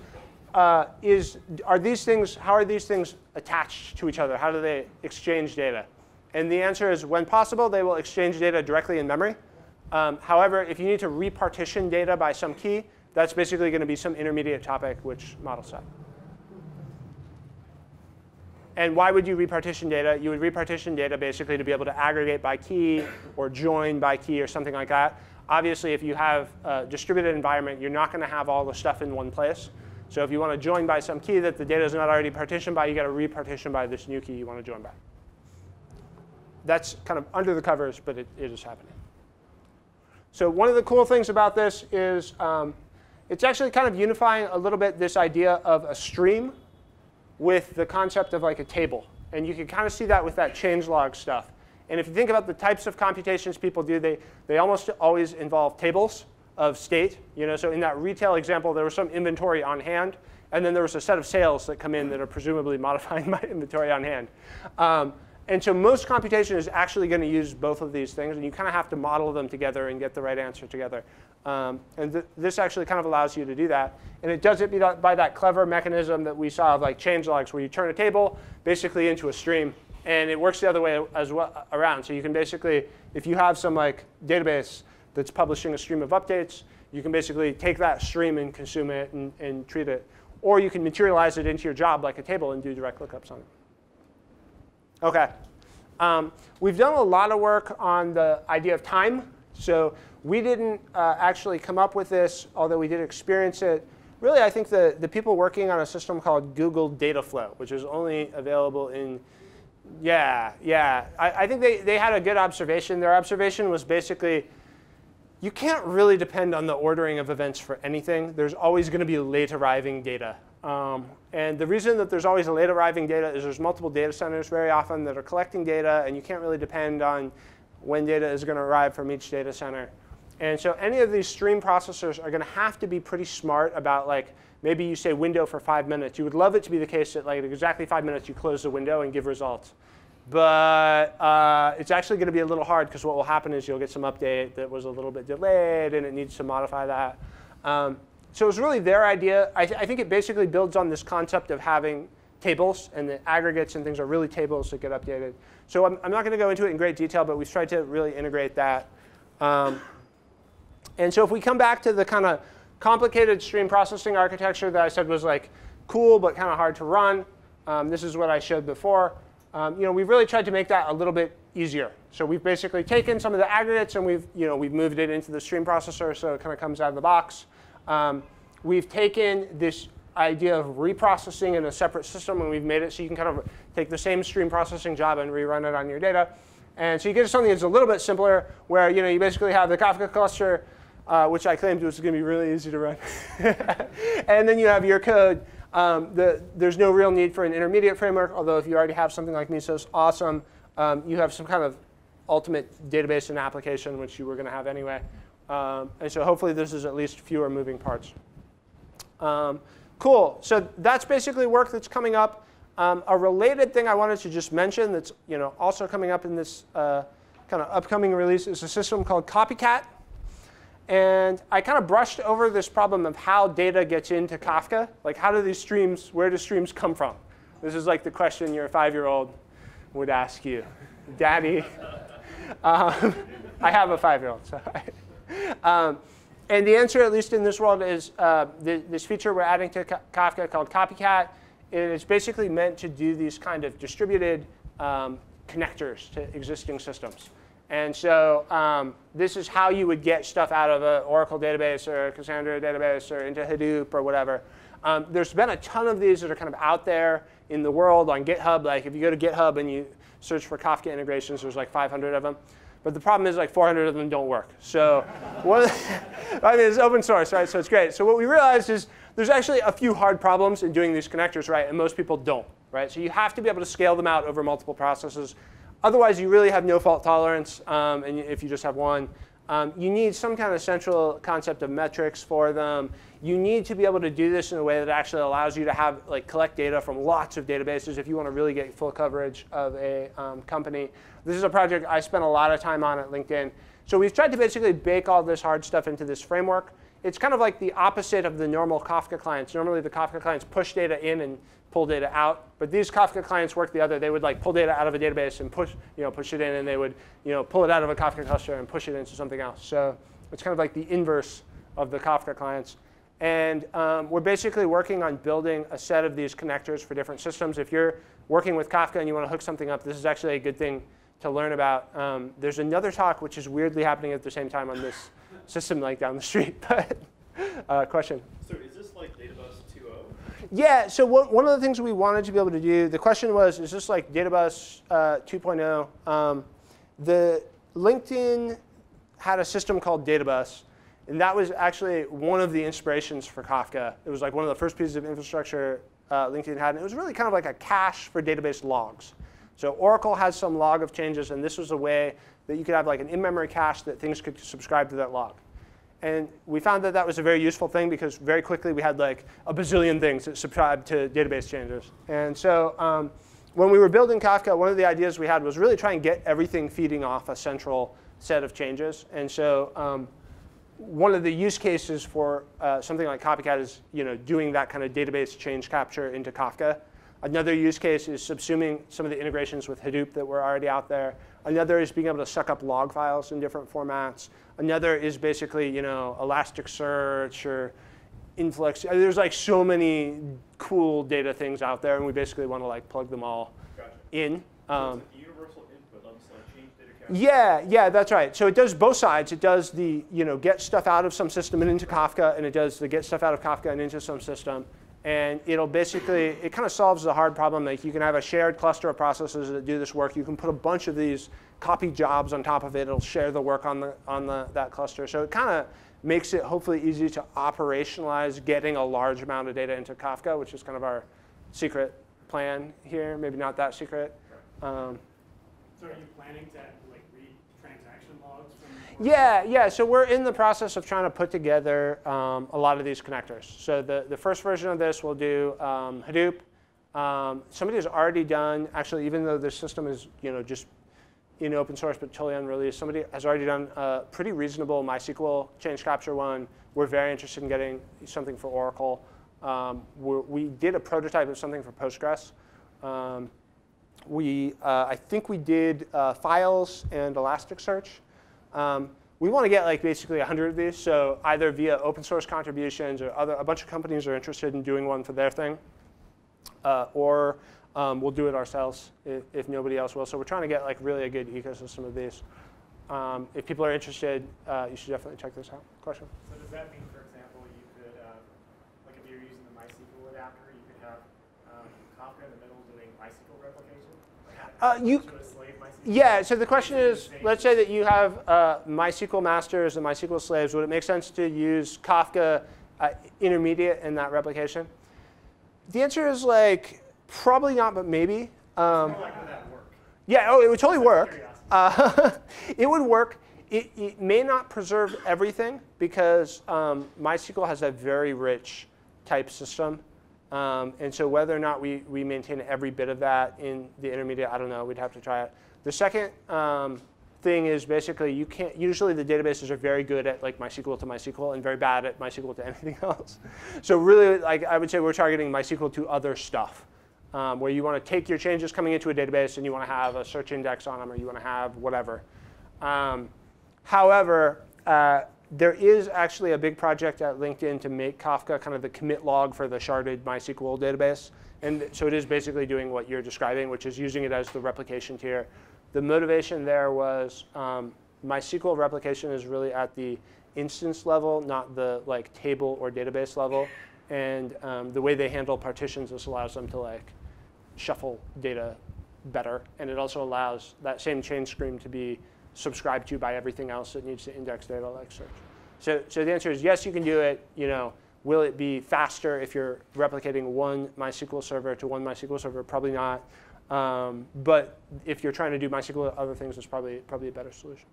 uh, is are these things, how are these things attached to each other? How do they exchange data? And the answer is, when possible, they will exchange data directly in memory. Um, however, if you need to repartition data by some key, that's basically going to be some intermediate topic, which model set. And why would you repartition data? You would repartition data basically to be able to aggregate by key or join by key or something like that. Obviously, if you have a distributed environment, you're not going to have all the stuff in one place. So if you want to join by some key that the data is not already partitioned by, you've got to repartition by this new key you want to join by. That's kind of under the covers, but it, it is happening. So one of the cool things about this is um, it's actually kind of unifying a little bit this idea of a stream with the concept of like a table. And you can kind of see that with that changelog stuff. And if you think about the types of computations people do, they, they almost always involve tables of state. You know, so in that retail example, there was some inventory on hand. And then there was a set of sales that come in that are presumably modifying my inventory on hand. Um, and so most computation is actually going to use both of these things. And you kind of have to model them together and get the right answer together. Um, and th this actually kind of allows you to do that. And it does it by that clever mechanism that we saw of like changelogs, where you turn a table basically into a stream. And it works the other way as well around. So you can basically, if you have some like database that's publishing a stream of updates, you can basically take that stream and consume it and, and treat it. Or you can materialize it into your job like a table and do direct lookups on it. OK. Um, we've done a lot of work on the idea of time. So we didn't uh, actually come up with this, although we did experience it. Really, I think the, the people working on a system called Google Dataflow, which is only available in Yeah, yeah. I, I think they, they had a good observation. Their observation was basically, you can't really depend on the ordering of events for anything. There's always going to be late arriving data. Um, and the reason that there's always late arriving data is there's multiple data centers very often that are collecting data, and you can't really depend on when data is going to arrive from each data center. And so any of these stream processors are going to have to be pretty smart about, like, maybe you say window for five minutes. You would love it to be the case that, like, at exactly five minutes, you close the window and give results. But uh, it's actually going to be a little hard, because what will happen is you'll get some update that was a little bit delayed, and it needs to modify that. Um, so it was really their idea. I, th I think it basically builds on this concept of having tables, and the aggregates and things are really tables that get updated. So I'm, I'm not going to go into it in great detail, but we've tried to really integrate that. Um, and so if we come back to the kind of complicated stream processing architecture that I said was like cool but kind of hard to run. Um, this is what I showed before. Um, you know, we've really tried to make that a little bit easier. So we've basically taken some of the aggregates and we've, you know, we've moved it into the stream processor, so it kind of comes out of the box. Um, we've taken this idea of reprocessing in a separate system and we've made it so you can kind of take the same stream processing job and rerun it on your data. And so you get something that's a little bit simpler, where you know you basically have the Kafka cluster, uh, which I claimed was going to be really easy to run, and then you have your code. Um, the, there's no real need for an intermediate framework, although if you already have something like Mesos, awesome. Um, you have some kind of ultimate database and application, which you were going to have anyway. Um, and so hopefully this is at least fewer moving parts. Um, cool. So that's basically work that's coming up. Um, a related thing I wanted to just mention that's you know also coming up in this uh, kind of upcoming release is a system called Copycat. And I kind of brushed over this problem of how data gets into Kafka. Like, how do these streams, where do streams come from? This is like the question your five-year-old would ask you. Daddy, um, I have a five-year-old, so. um, and the answer, at least in this world, is uh, th this feature we're adding to Kafka called Copycat. It's basically meant to do these kind of distributed um, connectors to existing systems. And so um, this is how you would get stuff out of an Oracle database or a Cassandra database or into Hadoop or whatever. Um, there's been a ton of these that are kind of out there in the world on GitHub. Like if you go to GitHub and you search for Kafka integrations, there's like five hundred of them. But the problem is like four hundred of them don't work. So one, I mean, it's open source, right? So it's great. So what we realized is there's actually a few hard problems in doing these connectors, right? And most people don't, right? So you have to be able to scale them out over multiple processes. Otherwise, you really have no fault tolerance, um, and if you just have one. Um, you need some kind of central concept of metrics for them. You need to be able to do this in a way that actually allows you to have like collect data from lots of databases if you want to really get full coverage of a um, company. This is a project I spent a lot of time on at LinkedIn. So we've tried to basically bake all this hard stuff into this framework. It's kind of like the opposite of the normal Kafka clients. Normally, the Kafka clients push data in and pull data out, but these Kafka clients work the other. They would like pull data out of a database and push, you know, push it in, and they would, you know, pull it out of a Kafka cluster and push it into something else. So it's kind of like the inverse of the Kafka clients. And um, we're basically working on building a set of these connectors for different systems. If you're working with Kafka and you want to hook something up, this is actually a good thing to learn about. Um, there's another talk which is weirdly happening at the same time on this system like down the street. But uh, question. So is this like Databus? Yeah, so one of the things we wanted to be able to do, the question was, is this like Databus uh, two point oh? Um, the LinkedIn had a system called Databus, and that was actually one of the inspirations for Kafka. It was like one of the first pieces of infrastructure uh, LinkedIn had, and it was really kind of like a cache for database logs. So Oracle has some log of changes, and this was a way that you could have like an in-memory cache that things could subscribe to that log. And we found that that was a very useful thing because very quickly we had like a bazillion things that subscribed to database changes. And so um, when we were building Kafka, one of the ideas we had was really try and get everything feeding off a central set of changes. And so um, one of the use cases for uh, something like Copycat is you know, doing that kind of database change capture into Kafka. Another use case is subsuming some of the integrations with Hadoop that were already out there. Another is being able to suck up log files in different formats. Another is basically, you know, Elasticsearch or Influx. I mean, there's like so many cool data things out there, and we basically want to like plug them all gotcha. in. Um, so it's like universal input, like change data capture. Yeah, yeah, that's right. So it does both sides. It does the, you know, get stuff out of some system and into Kafka, and it does the get stuff out of Kafka and into some system. And it'll basically, it kind of solves the hard problem. Like you can have a shared cluster of processes that do this work. You can put a bunch of these copy jobs on top of it. It'll share the work on the on the that cluster. So it kind of makes it hopefully easy to operationalize getting a large amount of data into Kafka, which is kind of our secret plan here. Maybe not that secret. Um, so are you planning to like read transaction logs? From yeah, yeah. So we're in the process of trying to put together um, a lot of these connectors. So the, the first version of this will do um, Hadoop. Um, somebody has already done, actually, even though this system is you know just in open source but totally unreleased, somebody has already done a pretty reasonable MySQL change capture one. We're very interested in getting something for Oracle. Um, we did a prototype of something for Postgres. Um, we, uh, I think we did uh, files and Elasticsearch. Um, we want to get like basically one hundred of these, so either via open source contributions or other, a bunch of companies are interested in doing one for their thing, uh, or Um, we'll do it ourselves if, if nobody else will. So we're trying to get like really a good ecosystem of these. Um, if people are interested, uh, you should definitely check this out. Question? So does that mean, for example, you could, um, like if you're using the MySQL adapter, you could have um, Kafka in the middle doing MySQL replication? Uh, you, yeah, so the question is, let's say that you have uh, MySQL masters and MySQL slaves. Would it make sense to use Kafka uh, intermediate in that replication? The answer is like, probably not, but maybe. Um, like, would that work? Yeah, oh, it would totally work. Uh, it would work. It, it may not preserve everything because um, MySQL has a very rich type system. Um, and so whether or not we, we maintain every bit of that in the intermediate, I don't know. We'd have to try it. The second um, thing is basically you can't, usually the databases are very good at like MySQL to MySQL and very bad at MySQL to anything else. So really, like I would say we're targeting MySQL to other stuff, um, where you want to take your changes coming into a database and you want to have a search index on them or you want to have whatever. Um, however, uh, there is actually a big project at LinkedIn to make Kafka kind of the commit log for the sharded MySQL database. And so it is basically doing what you're describing, which is using it as the replication tier. The motivation there was um, MySQL replication is really at the instance level, not the like table or database level. And um, the way they handle partitions, this allows them to like shuffle data better. And it also allows that same change scream to be subscribed to by everything else that needs to index data like search. So, so the answer is yes, you can do it. You know, will it be faster if you're replicating one MySQL server to one MySQL server? Probably not. Um, but if you're trying to do MySQL other things, it's probably probably a better solution.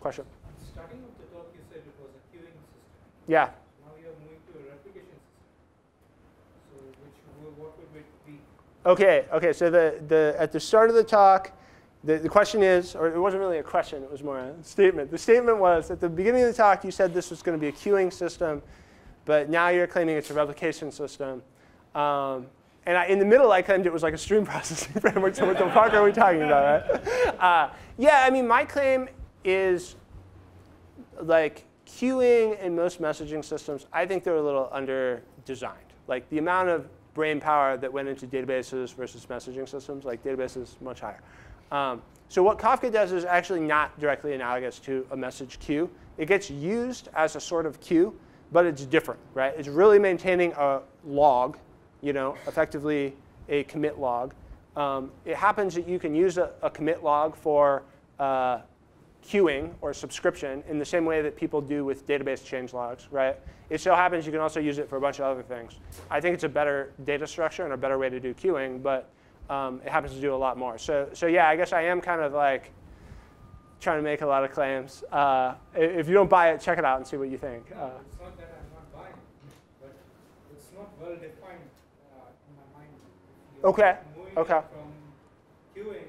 Question? Starting with the talk, you said it was a queuing system. Yeah. Now you're moving to a replication system. So which, what would it be? Okay. Okay. So the the at the start of the talk. The, the question is, or it wasn't really a question, it was more a statement. The statement was, at the beginning of the talk, you said this was going to be a queuing system, but now you're claiming it's a replication system. Um, and I, in the middle, I claimed it was like a stream processing framework, so what the fuck are we talking about, right? Uh, yeah, I mean, my claim is like queuing in most messaging systems, I think they're a little under-designed. Like the amount of brain power that went into databases versus messaging systems, like databases much higher. Um, so what Kafka does is actually not directly analogous to a message queue. It gets used as a sort of queue, but it's different, right? It's really maintaining a log, you know, effectively a commit log. Um, it happens that you can use a, a commit log for uh, queuing or subscription in the same way that people do with database change logs, right? It so happens you can also use it for a bunch of other things. I think it's a better data structure and a better way to do queuing, but Um, it happens to do a lot more. So, so yeah, I guess I am kind of like trying to make a lot of claims. Uh, if you don't buy it, check it out and see what you think. No, uh, it's not that I'm not buying it, but it's not well defined uh, in my mind. You're okay. Moving okay. From queuing,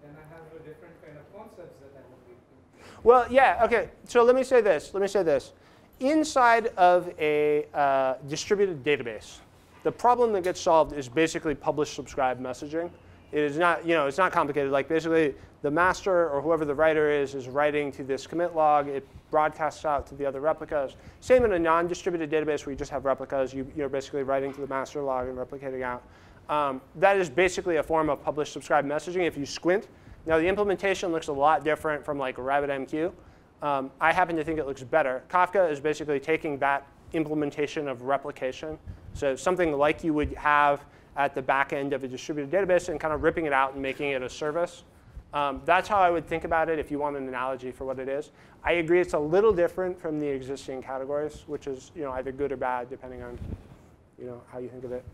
then I have a different kind of concepts that I would be thinking. Well, yeah. Okay. So let me say this. Let me say this. Inside of a uh, distributed database. The problem that gets solved is basically publish, subscribe messaging. It is not, you know, it's not complicated. Like basically, the master or whoever the writer is is writing to this commit log. It broadcasts out to the other replicas. Same in a non-distributed database where you just have replicas. You, you're basically writing to the master log and replicating out. Um, that is basically a form of publish, subscribe messaging if you squint. Now the implementation looks a lot different from like RabbitMQ. Um, I happen to think it looks better. Kafka is basically taking that implementation of replication. So something like you would have at the back end of a distributed database and kind of ripping it out and making it a service. Um, that's how I would think about it if you want an analogy for what it is. I agree it's a little different from the existing categories, which is you know either good or bad depending on you know how you think of it.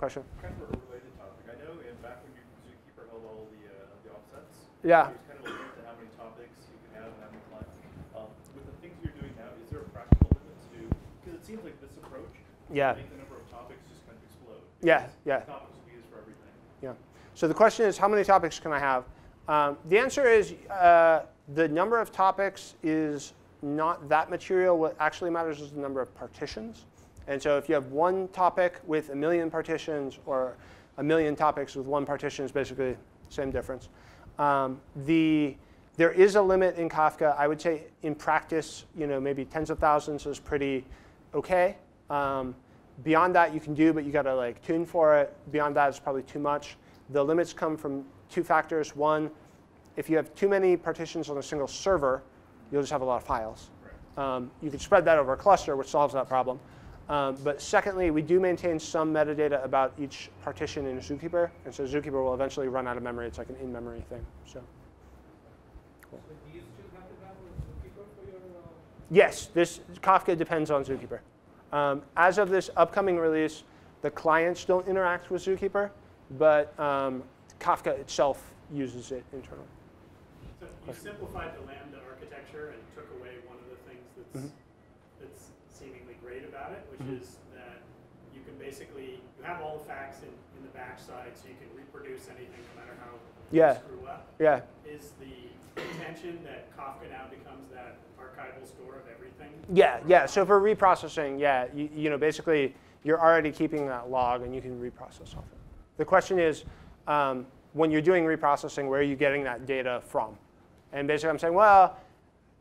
Question? Kind of a related topic. I know in back when Zookeeper held all the, uh, the offsets. Yeah. It was kind of limited to how many topics you could have and how many clients. Um, with the things you're doing now, is there a practical limit to? Because it seems like this approach. Yeah. Make the number of topics just kind of explode. Yeah, yeah. Topics will be used for everything. Yeah. So the question is, how many topics can I have? Um, the answer is, uh, the number of topics is not that material. What actually matters is the number of partitions. And so if you have one topic with a million partitions or a million topics with one partition, is basically the same difference. Um, the there is a limit in Kafka. I would say in practice, you know, maybe tens of thousands is pretty okay. Um, Beyond that, you can do, but you got to like tune for it. Beyond that is probably too much. The limits come from two factors. One, if you have too many partitions on a single server, you'll just have a lot of files. Um, you can spread that over a cluster, which solves that problem. Um, but secondly, we do maintain some metadata about each partition in Zookeeper, and so Zookeeper will eventually run out of memory. It's like an in-memory thing. So. Cool. So do you still have to have Zookeeper for your? Uh... Yes, this Kafka depends on Zookeeper. Um, as of this upcoming release, the clients don't interact with Zookeeper, but um, Kafka itself uses it internally. So you simplified the Lambda architecture and took away one of the things that's, mm-hmm. that's seemingly great about it, which mm-hmm. is that you can basically, you have all the facts in, in the back side, so you can reproduce anything no matter how yeah. you screw up. Yeah. Is the intention that Kafka now becomes that archival store of everything? Yeah, yeah. So for reprocessing, yeah, you, you know, basically you're already keeping that log and you can reprocess off it. The question is, um, when you're doing reprocessing, where are you getting that data from? And basically I'm saying, well,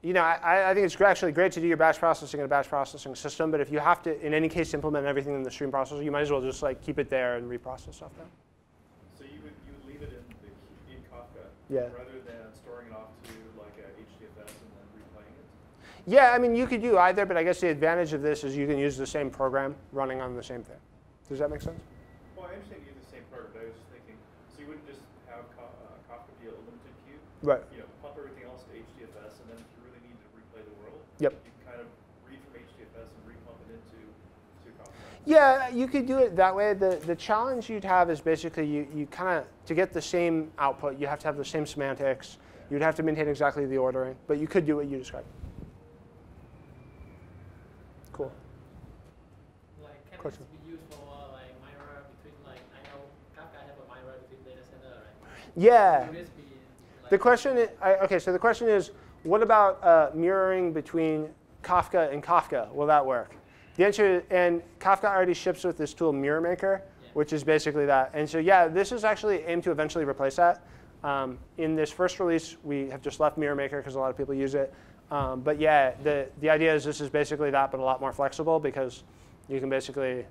you know, I, I think it's actually great to do your batch processing in a batch processing system, but if you have to, in any case, implement everything in the stream processor, you might as well just like keep it there and reprocess off that. So you would, you would leave it in, the, in Kafka yeah. rather than storing it off to like a H D F S and then replaying it? Yeah, I mean, you could do either, but I guess the advantage of this is you can use the same program running on the same thing. Does that make sense? Well, I understand you use the same program, but I was just thinking, so you wouldn't just have Kafka be a limited queue? Right. You know, pump everything else to H D F S, and then if you really need to replay the world, yep. you can kind of read from H D F S and repump it into to Kafka. Yeah, you could do it that way. The, the challenge you'd have is basically you, you kind of, to get the same output, you have to have the same semantics. Yeah. You'd have to maintain exactly the ordering, but you could do what you described. Cool. Like, can question. Yeah. The question is, I, okay, so the question is, what about uh, mirroring between Kafka and Kafka? Will that work? The answer is, and Kafka already ships with this tool, Mirror Maker, yeah. which is basically that. And so, yeah, this is actually aimed to eventually replace that. Um, in this first release, we have just left Mirror Maker because a lot of people use it. Um, but yeah, the, the idea is this is basically that, but a lot more flexible because you can basically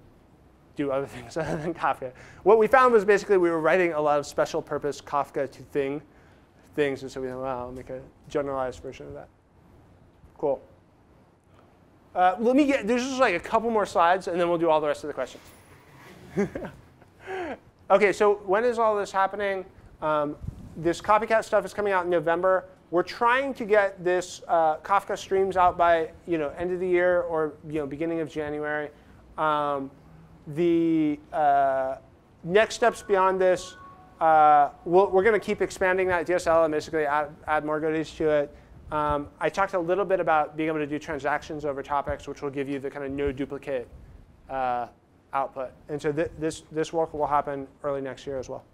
do other things other than Kafka. What we found was basically we were writing a lot of special purpose Kafka to thing things, and so we thought, well, I'll make a generalized version of that. Cool. Uh, let me get, there's just like a couple more slides, and then we'll do all the rest of the questions. Okay, so when is all this happening? Um, this Copycat stuff is coming out in November. We're trying to get this uh, Kafka streams out by you know end of the year or you know beginning of January. Um, The uh, next steps beyond this, uh, we'll, we're going to keep expanding that D S L and basically add, add more goodies to it. Um, I talked a little bit about being able to do transactions over topics, which will give you the kind of no duplicate uh, output. And so th this, this work will happen early next year as well.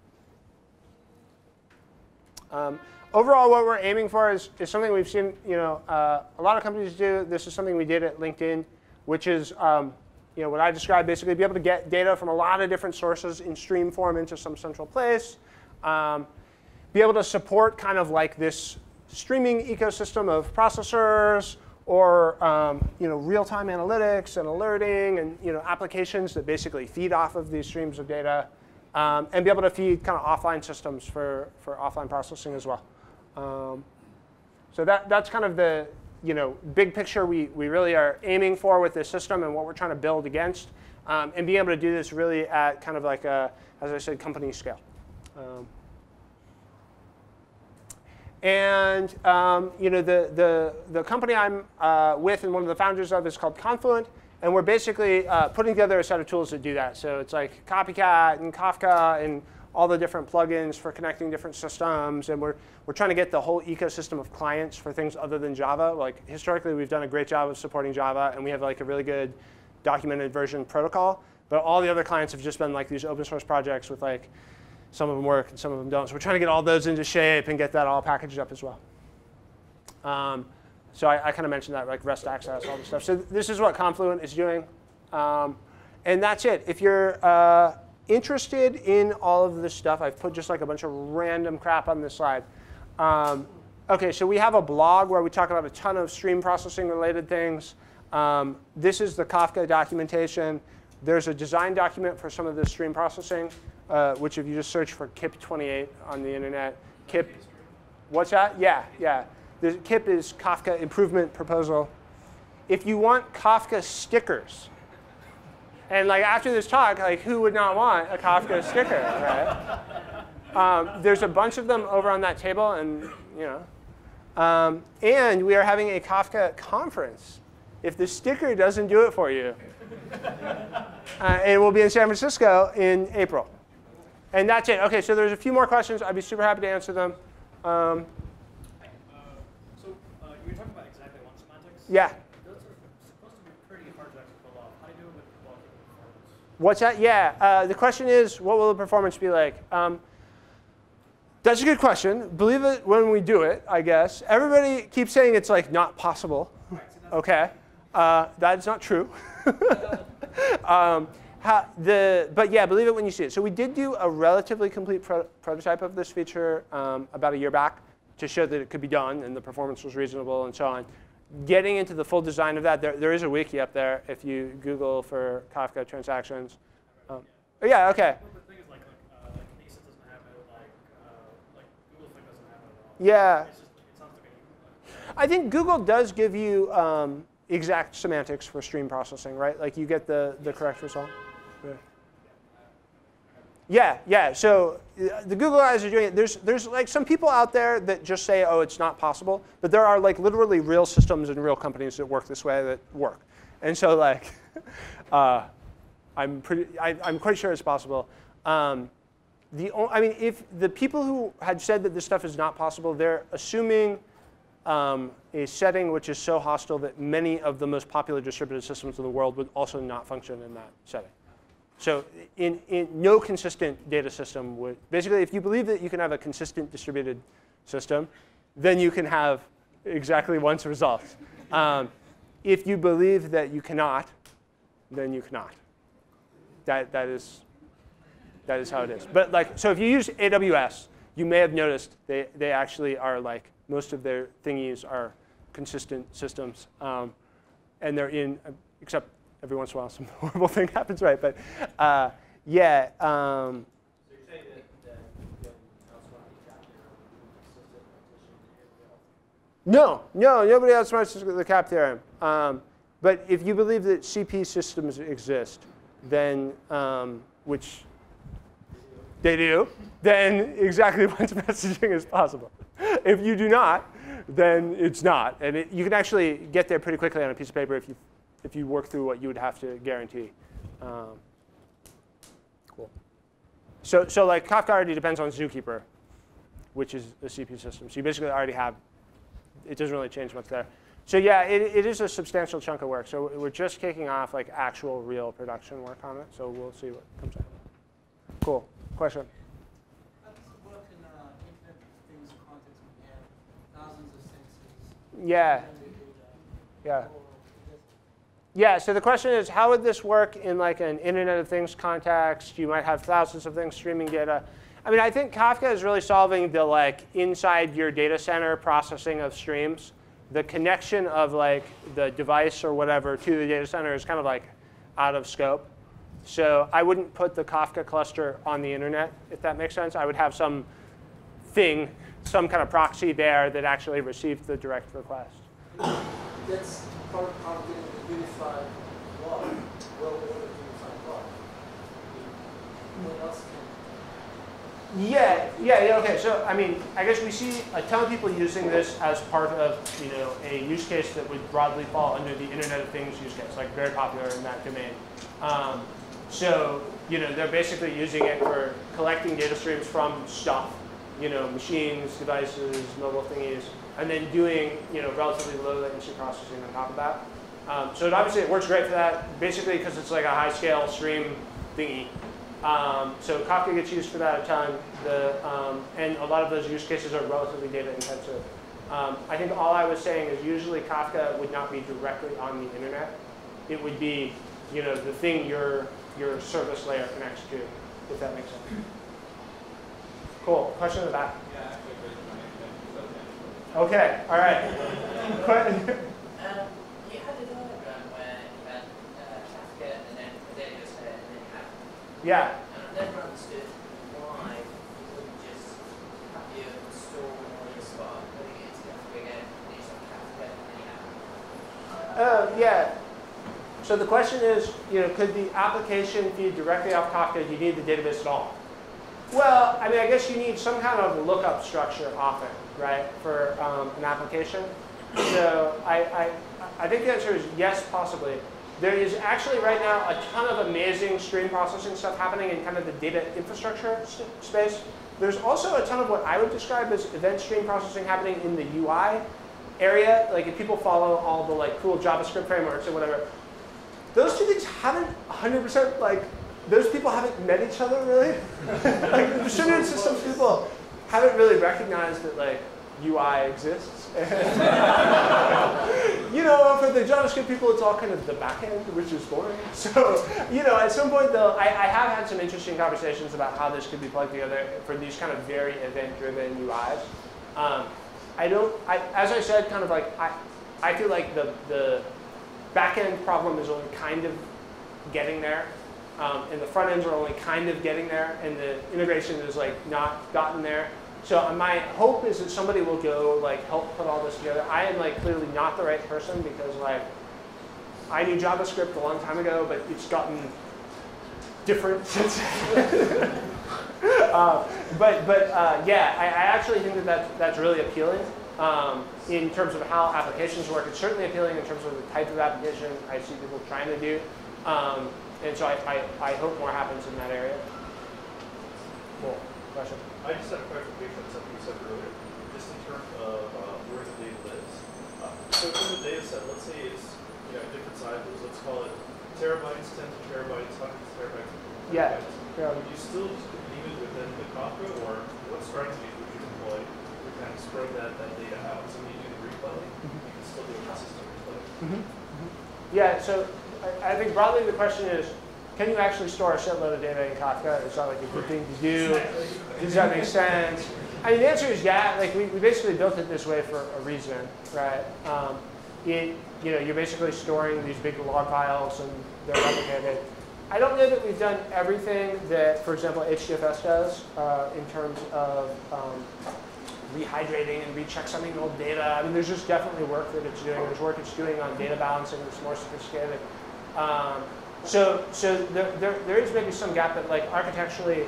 Um, overall, what we're aiming for is, is something we've seen you know, uh, a lot of companies do. This is something we did at LinkedIn, which is um, You know, what I described, basically be able to get data from a lot of different sources in stream form into some central place, um, be able to support kind of like this streaming ecosystem of processors or um, you know, real-time analytics and alerting and you know, applications that basically feed off of these streams of data, um, and be able to feed kind of offline systems for, for offline processing as well. Um, so that, that's kind of the You know, big picture we, we really are aiming for with this system and what we're trying to build against, um, and being able to do this really at kind of like a, as I said, company scale. Um, and um, you know, the, the, the company I'm uh, with and one of the founders of is called Confluent, and we're basically uh, putting together a set of tools to do that. So it's like Copycat and Kafka and all the different plugins for connecting different systems, and we're, we're trying to get the whole ecosystem of clients for things other than Java. Like historically, we've done a great job of supporting Java, and we have like a really good documented version protocol, but all the other clients have just been like these open source projects with like some of them work and some of them don't. So we're trying to get all those into shape and get that all packaged up as well. Um, so I, I kind of mentioned that, like REST access, all this stuff. So th this is what Confluent is doing, um, and that's it. If you're uh, interested in all of this stuff, I've put just like a bunch of random crap on this slide. Um, okay, so we have a blog where we talk about a ton of stream processing related things. Um, this is the Kafka documentation. There's a design document for some of this stream processing, uh, which if you just search for K I P twenty-eight on the internet, K I P, what's that? Yeah, yeah. The K I P is Kafka Improvement Proposal. If you want Kafka stickers, and like after this talk, like who would not want a Kafka sticker, right? Um, there's a bunch of them over on that table, and you know. Um, and we are having a Kafka conference. If the sticker doesn't do it for you, uh, it will be in San Francisco in April. And that's it. OK, so there's a few more questions. I'd be super happy to answer them. Um, so uh, you were talking about exactly one semantics. Yeah. Those are supposed to be pretty hard to actually pull off. How do you do it with blocking performance? What's that? Yeah. Uh, the question is, what will the performance be like? Um, That's a good question. Believe it when we do it, I guess. Everybody keeps saying it's like not possible. OK. Uh, that's not true. um, how, the, but yeah, believe it when you see it. So we did do a relatively complete pro prototype of this feature um, about a year back to show that it could be done and the performance was reasonable and so on. Getting into the full design of that, there, there is a wiki up there if you Google for Kafka transactions. Um, yeah, OK. Yeah, I think Google does give you um, exact semantics for stream processing, right? Like you get the the correct result. Yeah, yeah. yeah. So uh, the Google guys are doing it. There's there's like some people out there that just say, oh, it's not possible. But there are like literally real systems and real companies that work this way that work. And so like, uh, I'm pretty I, I'm quite sure it's possible. Um, The, I mean, if the people who had said that this stuff is not possible, they're assuming um, a setting which is so hostile that many of the most popular distributed systems in the world would also not function in that setting. So in, in no consistent data system would. Basically, if you believe that you can have a consistent distributed system, then you can have exactly one's results. Um, if you believe that you cannot, then you cannot. That, that is. That is how it is. But like, so if you use A W S, you may have noticed they, they actually are like, most of their thingies are consistent systems. Um, and they're in, except every once in a while some horrible thing happens, right? But uh, yeah. Um, so you're saying that you don't want to cap theorem? No, no, nobody else wants the cap theorem. Um, but if you believe that C P systems exist, then um, which they do, then exactly what's messaging is possible. If you do not, then it's not. And it, you can actually get there pretty quickly on a piece of paper if you, if you work through what you would have to guarantee. Um, cool. So, so like Kafka already depends on Zookeeper, which is a C P system. So you basically already have, it doesn't really change much there. So yeah, it, it is a substantial chunk of work. So we're just kicking off like actual real production work on it. So we'll see what comes out. Cool. Question. How does it work in uh, Internet of Things context when you have thousands of sensors? Yeah. Yeah. Yeah, so the question is, how would this work in like an Internet of Things context? You might have thousands of things streaming data. I mean, I think Kafka is really solving the like inside your data center processing of streams. The connection of like the device or whatever to the data center is kind of like out of scope. So I wouldn't put the Kafka cluster on the internet, if that makes sense. I would have some thing, some kind of proxy there that actually received the direct request. That's part of the unified block. Well, the unified block. What else can? Yeah, yeah, yeah. Okay. So I mean, I guess we see a ton of people using this as part of, you know, a use case that would broadly fall under the Internet of Things use case, like very popular in that domain. Um, So, you know, they're basically using it for collecting data streams from stuff, you know, machines, devices, mobile thingies, and then doing, you know, relatively low latency processing on top of that. Um, so it obviously it works great for that, basically because it's like a high scale stream thingy. Um, so Kafka gets used for that a ton, the, um, and a lot of those use cases are relatively data intensive. Um, I think all I was saying is usually Kafka would not be directly on the internet. It would be, you know, the thing you're your service layer connects to, if that makes sense. Cool. Question in the back? Yeah, okay, all right. um, you had a diagram where you had Kafka and then the data center Yeah. I've never understood why you wouldn't just have your Storm or your Spark putting it together again and use Kafka and the app. Yeah. So the question is, you know, could the application feed directly off Kafka? Do you need the database at all? Well, I mean, I guess you need some kind of lookup structure often, right, for um, an application. So I, I, I think the answer is yes, possibly. There is actually right now a ton of amazing stream processing stuff happening in kind of the data infrastructure space. There's also a ton of what I would describe as event stream processing happening in the U I area. Like if people follow all the like cool JavaScript frameworks or whatever, those two things haven't one hundred percent like, those people haven't met each other really. Like the distributed systems people haven't really recognized that like U I exists. You know, for the JavaScript people, it's all kind of the back end, which is boring. So, you know, at some point though, I, I have had some interesting conversations about how this could be plugged together for these kind of very event-driven U Is. Um, I don't, I, as I said, kind of like, I, I feel like the, the back end problem is only kind of getting there. Um, and the front ends are only kind of getting there, and the integration is like not gotten there. So my hope is that somebody will go like help put all this together. I am like clearly not the right person because like I knew JavaScript a long time ago, but it's gotten different since. uh, but but uh, yeah, I, I actually think that, that that's really appealing um, in terms of how applications work. It's certainly appealing in terms of the type of application I see people trying to do. Um, And so I, I, I hope more happens in that area. Cool. Question? I just had a clarification on something you said earlier, just in terms of uh, where the data lives. Uh, so for the data set, let's say it's you know, different sizes. Let's call it terabytes, tens of terabytes, hundreds of terabytes. terabytes. Yeah. yeah. Would you still just leave it within the Kafka, or what strategy would you deploy to kind of spread that, that data out? So when you do the replay, you can still do a consistent replay. Mm-hmm. Mm-hmm. Yeah. So. I think broadly the question is, can you actually store a shitload of data in Kafka? It's not like a good thing to do. Does that make sense? I mean, the answer is yeah. Like we, we basically built it this way for a reason, right? Um, it, you know, you're basically storing these big log files and they're replicated. I don't know that we've done everything that, for example, H D F S does uh, in terms of um, rehydrating and rechecksuming old data. I mean, there's just definitely work that it's doing. There's work it's doing on data balancing that's more sophisticated. Um, so, so there, there, there is maybe some gap that, like, architecturally,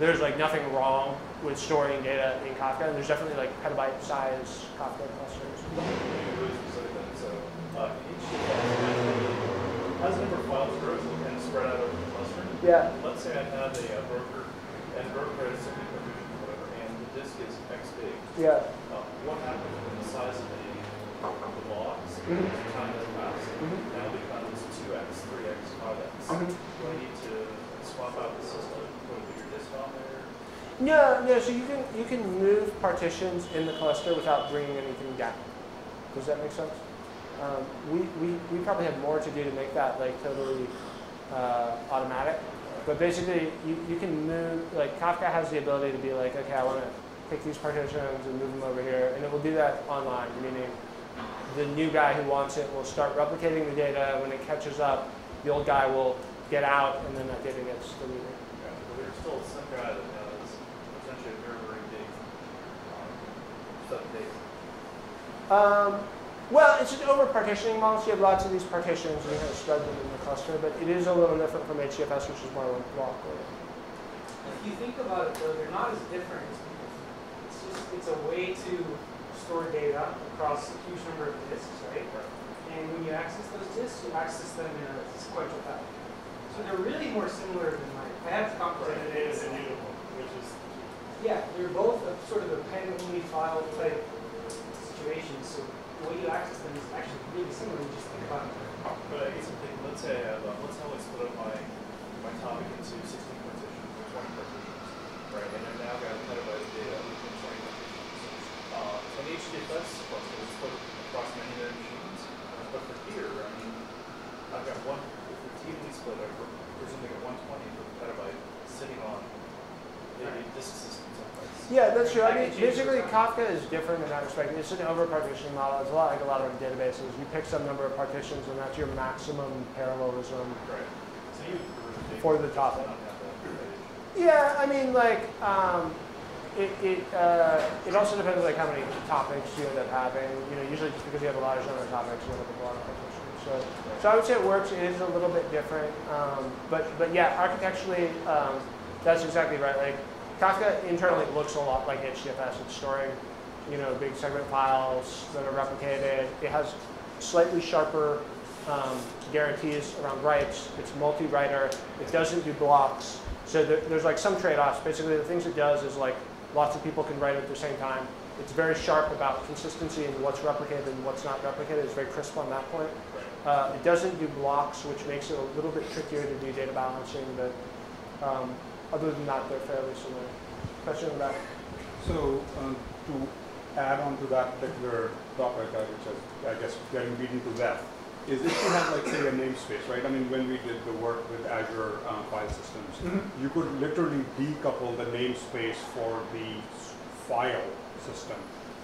there's like nothing wrong with storing data in Kafka, and there's definitely like petabyte size Kafka clusters. As the number of files grows and spread out over the cluster, yeah. Let's say I had a uh, broker, and broker is simply provision, whatever, and the disk is X big. Yeah. Uh, what happens when the size of the the logs, mm-hmm. the time that passes, mm-hmm. now becomes two X, three X, five X. Mm-hmm. Do I need to swap out the system, put a bigger disk on there? No, no. So you can you can move partitions in the cluster without bringing anything down. Does that make sense? Um, we, we we probably have more to do to make that like totally uh, automatic. But basically, you you can move like Kafka has the ability to be like, okay, I want to take these partitions and move them over here, and it will do that online, meaning the new guy who wants it will start replicating the data. When it catches up, the old guy will get out, and then that data gets deleted. Yeah, but there's still some guy that has essentially a very, very big sub-data. Um, well, it's an over-partitioning model, so you have lots of these partitions, and you kind of spread them in the cluster, but it is a little different from H D F S, which is more like block order. If you think about it, though, they're not as different. It's just, it's a way to store data across a huge number of disks, right? And when you access those disks, you access them in a sequential pattern. So they're really more similar than like I have complicated data is immutable, which is yeah, they're both a, sort of a pen-only file type situation. So the way you access them is actually really similar. You just think about it. But I guess I'm thinking, let's say I have, let's say I split up my my topic into sixteen partitions or twenty partitions, right? And I've now got a petabyte of data. Uh, an H D F S cluster is split across many of their machines. But for here, I mean, I've got one, if it's evenly split, I've presumably got one hundred twenty petabyte sitting on maybe disk systems in place. Yeah, that's true. I mean, basically, Kafka is different in that respect. It's an over-partitioning model. It's a lot like a lot of databases. You pick some number of partitions, and that's your maximum parallelism right. so you for the topic. Yeah, I mean, like, um, it it, uh, it also depends like how many topics you end up having. You know, usually just because you have a large number of topics, you end up with a lot of partitions. So, so I would say it works. It is a little bit different, um, but but yeah, architecturally, um, that's exactly right. Like Kafka internally looks a lot like H D F S. It's storing, you know, big segment files that are replicated. It has slightly sharper um, guarantees around writes. It's multi-writer. It doesn't do blocks. So there, there's like some trade-offs. Basically, the things it does is like lots of people can write at the same time. It's very sharp about consistency and what's replicated and what's not replicated. It's very crisp on that point. Uh, it doesn't do blocks, which makes it a little bit trickier to do data balancing, but um, other than that, they're fairly similar. Question on that? So um, to add on to that particular topic, which I, I guess getting beaten to death, is if you have, like, say, a namespace, right? I mean, when we did the work with Azure um, file systems, mm-hmm. you could literally decouple the namespace for the file system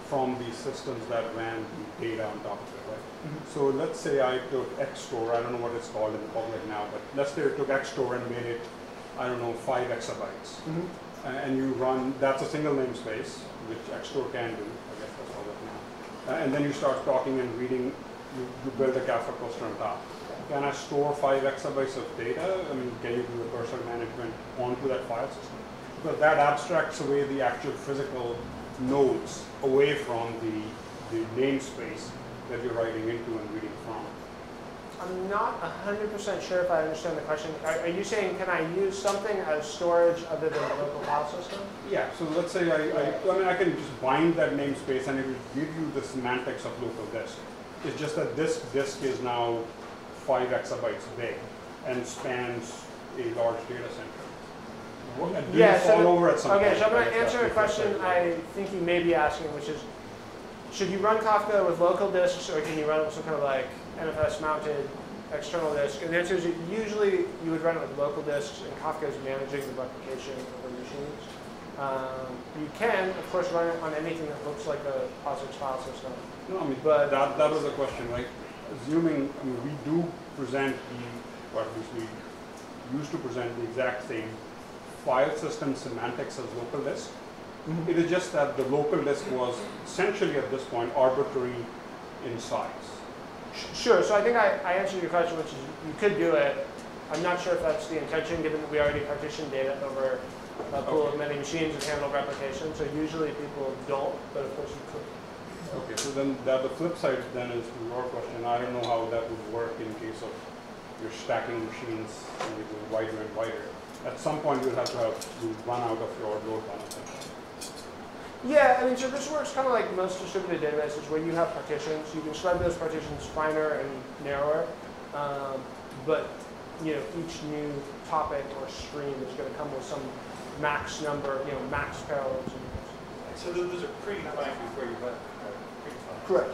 from the systems that ran the data on top of it, right? Mm-hmm. So let's say I took X store, I don't know what it's called in the public now, but let's say I took X store and made it, I don't know, five exabytes. Mm-hmm. And you run, that's a single namespace, which X store can do, I guess that's all that now. Uh, and then you start talking and reading, you, you build a Kafka cluster on top. Can I store five exabytes of data? I mean, can you do the cursor management onto that file system? Because that abstracts away the actual physical nodes away from the, the namespace that you're writing into and reading from. I'm not one hundred percent sure if I understand the question. Are, are you saying, can I use something as storage other than the local file system? Yeah, so let's say I, I, I mean, I can just bind that namespace and it will give you the semantics of local disk. It's just that this disk is now five exabytes big and spans a large data center. Do yeah, so the, over at some okay, point, so I'm going to answer a question I think you may be asking, which is, should you run Kafka with local disks, or can you run it with some kind of like N F S-mounted external disk? And the answer is that usually you would run it with local disks, and Kafka is managing the replication of the machines. Um, you can, of course, run it on anything that looks like a POSIX file system. No, I mean, but that, that was the question. Like, assuming I mean, we do present the, or at least we used to present the exact same file system semantics as local disk. Mm-hmm. It is just that the local disk was essentially at this point arbitrary in size. Sure, so I think I, I answered your question, which is you could do it. I'm not sure if that's the intention, given that we already partitioned data over a pool okay. of many machines and handle replication, so usually people don't, but of course you could. Okay, so then that the flip side then is to your question. I don't know how that would work in case of you're stacking machines and it goes wider and wider. At some point, you'll have to have you run out of your load balancer. Yeah, I mean, so this works kind of like most distributed databases, where you have partitions. You can spread those partitions finer and narrower, um, but you know each new topic or stream is going to come with some max number, you know, max parallels. So those are predefined before you run. Correct.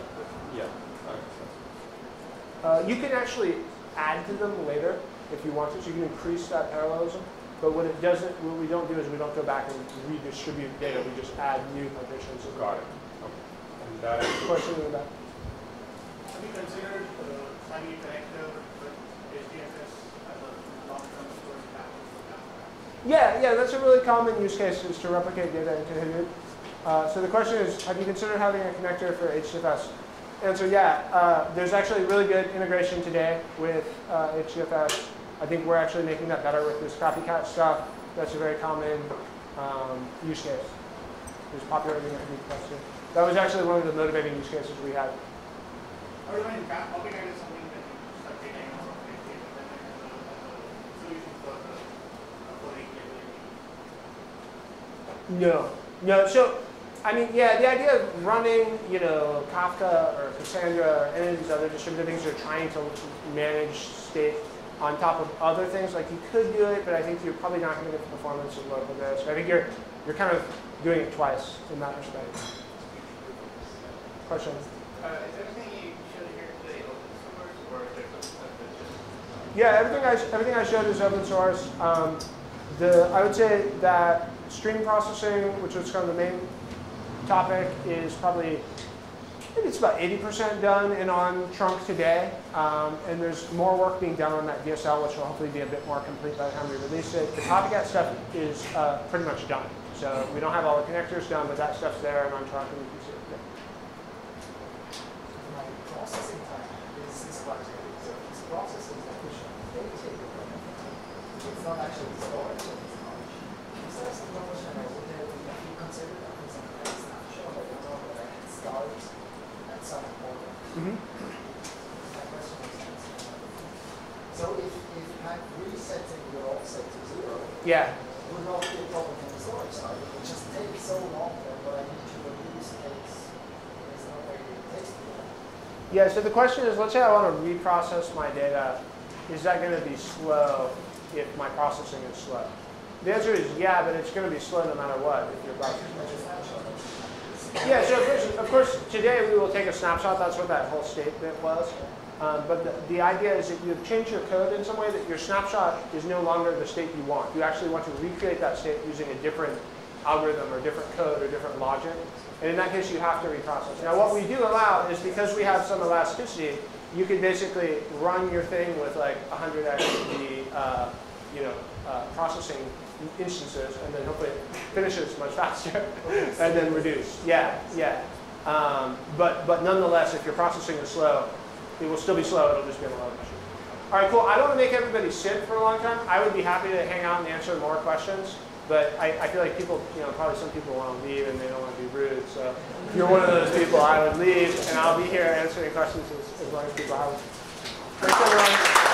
Yeah. Uh, you can actually add to them later. If you want to, so you can increase that parallelism. But what it doesn't, what we don't do is we don't go back and redistribute data. We just add new partitions. Got it. Okay. And that is question in the back. Have you considered finding a connector with H D F S as a long-term storage package for Kafka? Yeah, yeah, that's a really common use case is to replicate data into Hadoop. Uh, so the question is, have you considered having a connector for H D F S? And so yeah, uh, there's actually really good integration today with uh, H D F S. I think we're actually making that better with this copycat stuff. That's a very common um, use case. It was popular in the Hadoop cluster. That was actually one of the motivating use cases we had. I would imagine copycat is something that you start getting out of it, and then there's a solution for the No, no. So I mean, yeah, the idea of running, you know, Kafka or Cassandra or any of these other distributed things you're trying to manage state on top of other things, like you could do it, but I think you're probably not going to get the performance of local disk. I think you're you're kind of doing it twice in that respect. Questions? Uh, is everything you showed here today open source, or is there some stuff that's just? Yeah, everything I everything I showed is open source. Um, the I would say that stream processing, which was kind of the main topic, is probably I think it's about eighty percent done and on trunk today. Um, and there's more work being done on that D S L, which will hopefully be a bit more complete by the time we release it. The Copycat stuff is uh, pretty much done. So we don't have all the connectors done, but that stuff's there and on trunk, and we can see it there. My processing time is this project. So this process is efficient. They take the product. It's not actually stored. It's knowledge. So that's the question. I would have considered that as a kind of snapshot. I don't know that I can start at some point. Mm-hmm. My question is so if if I'm resetting your offset to zero, yeah, it would not be a problem from the storage side. It would just take so long that what I need to reduce takes. There's no way it takes to do that. Yeah. So the question is, let's say I want to reprocess my data. Is that going to be slow if my processing is slow? The answer is yeah, but it's going to be slow no matter what if your processing is slow. Yeah. So of course, of course, today we will take a snapshot. That's what that whole statement was. Um, but the, the idea is that you've changed your code in some way that your snapshot is no longer the state you want. You actually want to recreate that state using a different algorithm or different code or different logic. And in that case, you have to reprocess. Now, what we do allow is because we have some elasticity, you can basically run your thing with like one hundred x the uh, you know, uh, processing instances, and then hopefully it finishes much faster and then reduce. Yeah, yeah. Um, but, but nonetheless, if your processing is slow, it will still be slow. It'll just be a low issue. All right, cool. I don't want to make everybody sit for a long time. I would be happy to hang out and answer more questions, but I, I feel like people, you know, probably some people want to leave and they don't want to be rude. So if you're one of those people, I would leave, and I'll be here answering questions as, as long as people have them. Thanks, everyone.